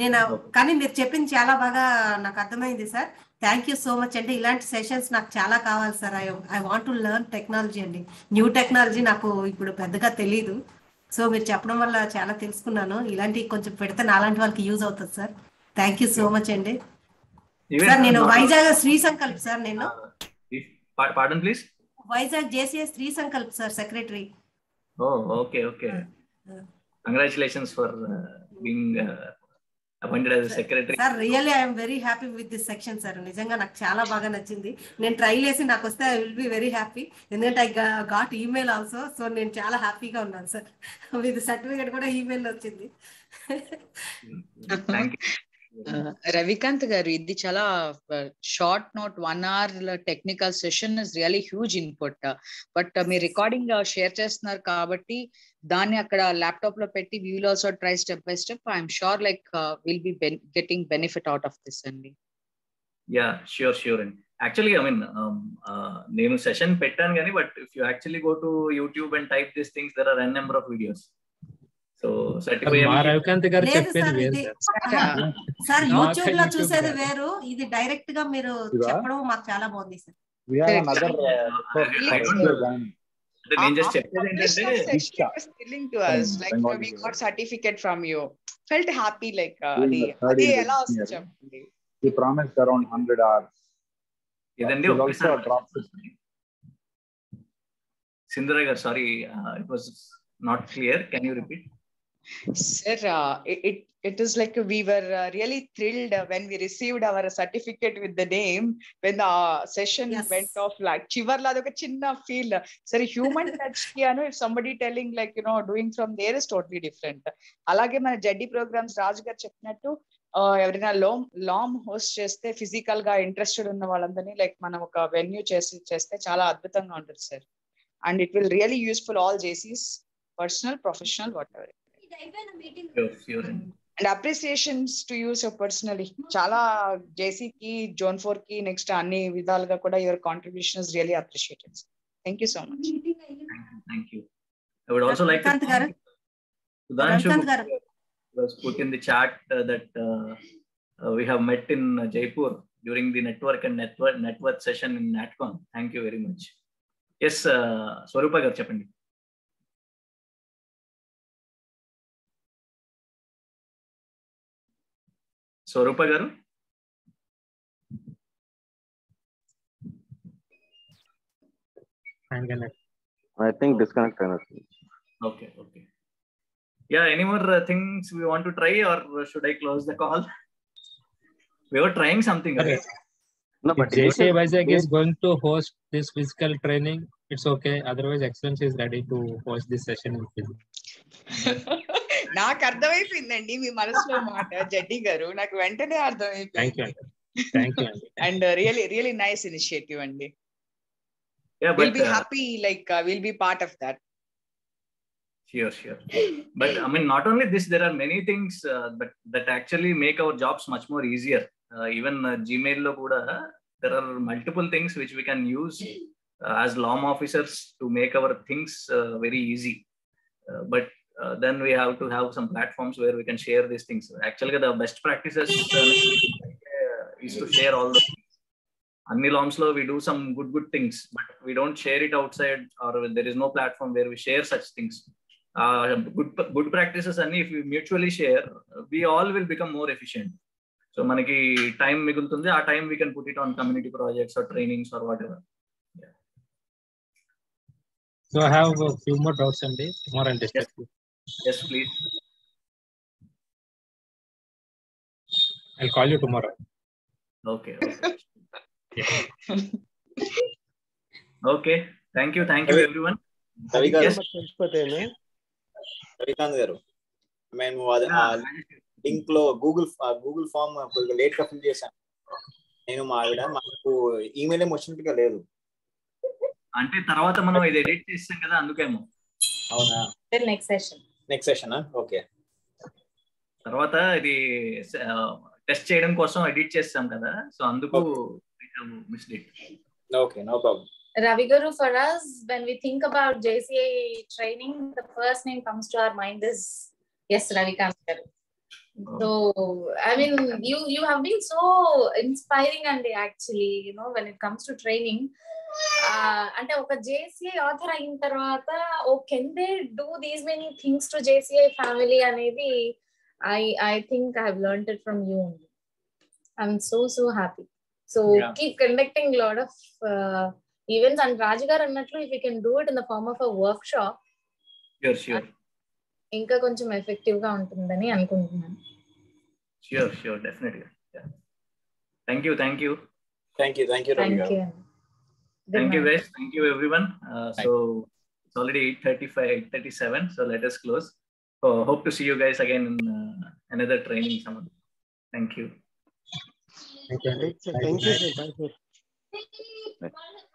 నేను, కానీ మీరు చెప్పింది చాలా బాగా నాకు అర్థమైంది sir. Thank you so much అండి. ఇలాంటి సెషన్స్ నాకు చాలా కావాలి sir. I I want to learn technology అండి, న్యూ టెక్నాలజీ నాకు ఇప్పుడు పెద్దగా తెలియదు. సో మీరు చెప్పడం వల్ల చాలా తెలుసుకున్నాను. ఇలాంటివి కొంచెం పెడితే నాలాంటి వాళ్ళకి యూజ్ అవుతుంది sir. Thank you so much అండి. సార్ నేను వైజాగ్ శ్రీ సంకల్ప్ సార్, నేను pardon please Vizag JCI Shri Sankalp sir secretary. Oh okay okay, congratulations for being appointed as secretary sir. Really I am very happy with this section sir. నిజంగా నాకు చాలా బాగా నచ్చింది. నేను try చేసి నాకు వస్తే I will be very happy, ఎందుకంటే ఐ గాట్ ఈమెయిల్ ఆల్సో. సో నేను చాలా హ్యాపీగా ఉన్నాను సార్, విత్ సర్టిఫికేట్ కూడా ఈమెయిల్ వచ్చింది. రవికాంత్ గారు, ఇది చాలా short note one hour technical session is really huge input. But మీ రికార్డింగ్ షేర్ చేస్తున్నారు కాబట్టి దాన్ని అక్కడ ల్యాప్టాప్ లో పెట్టి we will also try step by step. I'm sure like will be getting benefit out of this అండి. Yeah sure sure అండి. Actually I mean నేను సెషన్ పెట్టాను కానీ but if you actually go to YouTube and type this things there are n number of videos. So Ravikanth గారు చెప్పేది sir YouTube లో చూసేది వేరు, ఇది డైరెక్ట్ గా మీరు చెప్పడం మాకు చాలా బాగుంది సార్. నేను జస్ట్ చెప్పేది సింధురా గారు, sorry it was not clear, can you repeat? Sir, uh, it it is like we were uh, really thrilled when we received our certificate with the name. When the uh, session yes. went off, like chivarla doka chinna feel. Sir, human touch kiya no. If somebody telling like you know doing from there is totally different. Alage mana J D programs Rajgar cheppinattu ఎవరైనా లామ్ లామ్ host చేస్తే physical గా interested ఉన్న వాళ్ళందరినీ like మనం ఒక venue చేసి చేస్తే చాలా అద్భుతంగా ఉంటుంది sir. And it will really useful all J Cs, personal, professional, whatever. And appreciations to you so personally. Chala J C ki Zone four ki next anni vidhaluga kuda your contribution is really appreciated. Thank you so much. Thank you. Thank you. I would also like to thank Sudanshu was put in the chat uh, that uh, uh, we have met in uh, Jaipur during the network and network network session in NatCon. Thank you very much. Yes, uh, Swarupa gar cheppandi. Swarupa గారు, I think disconnect kind of. Okay, okay. Yeah, any more uh, things we want to try, or should I close the call? We were trying something, right? Okay. No, but J C I Vizag is going to host this physical training. It's okay. Otherwise, Excellence is ready to host this session in physics. నాకు అర్థమైపోయిందండి మీ మనసులో మాట జడ్డి గారు, నాకు వెంటనే అర్థమైపోయింది. And really really nice initiative అండి. Will be happy like will be part of that. Sure, sure. But I mean, not only this, there are many things uh, but that actually make our jobs much more easier. Uh, even uh, Gmail lo kuda there are multiple things which we can use uh, as law officers to make our things uh, very easy. Uh, but uh, then we have to have some platforms where we can share these things. Actually, the best practices uh, is to share all the things. Anni Lomslo, we do some good, good things, but we don't share it outside, or there is no platform where we share such things. Uh, good, good practices, and if we mutually share, we all will become more efficient. So, manaki time migultundi, our time we can put it on community projects or trainings or whatever. Yeah. So, I have a few more doubts, and more and yes. yes, please. I'll call you tomorrow. Okay. Okay. Okay, thank you, thank you everyone. Ravi Kanth yes. Garu, yeah. link lo Google uh, Google form late fill chesanu. Nenu maavida maaku email em ochinaga ledu. Ante tarvata manam id edit chesam kada andukemo. Avuna. Then next session. Next session ah? Okay. Tarvata idi test cheyadam kosam edit chesam kada. So anduku okay, no problem. Ravi Garu, for us, when we think about J C I training, the first name comes to our mind is yes, Ravi Kanth Garu. So, I mean, you you have been so inspiring, and actually, you know, when it comes to training, uh, and a J C I author ayin tarvata, oh, can they do these many things to J C I family? And maybe I I think I have learned it from you. I'm so so happy. So yeah. keep conducting a lot of uh, events, and Rajigar and Natlu, if we can do it in the form of a workshop. Sure, sure. Inka koncham effective ga untundani anukuntunnanu. Sure, sure, definitely. Yeah. Thank you, thank you. Thank you, thank you, Rajigar. Thank you. Thank you guys, thank you everyone. Uh, so it's already eight thirty-five, eight thirty-seven, so let us close. So hope to see you guys again in uh, another training someone. Thank you. Thank you. Thank you. Thank you. Thank you.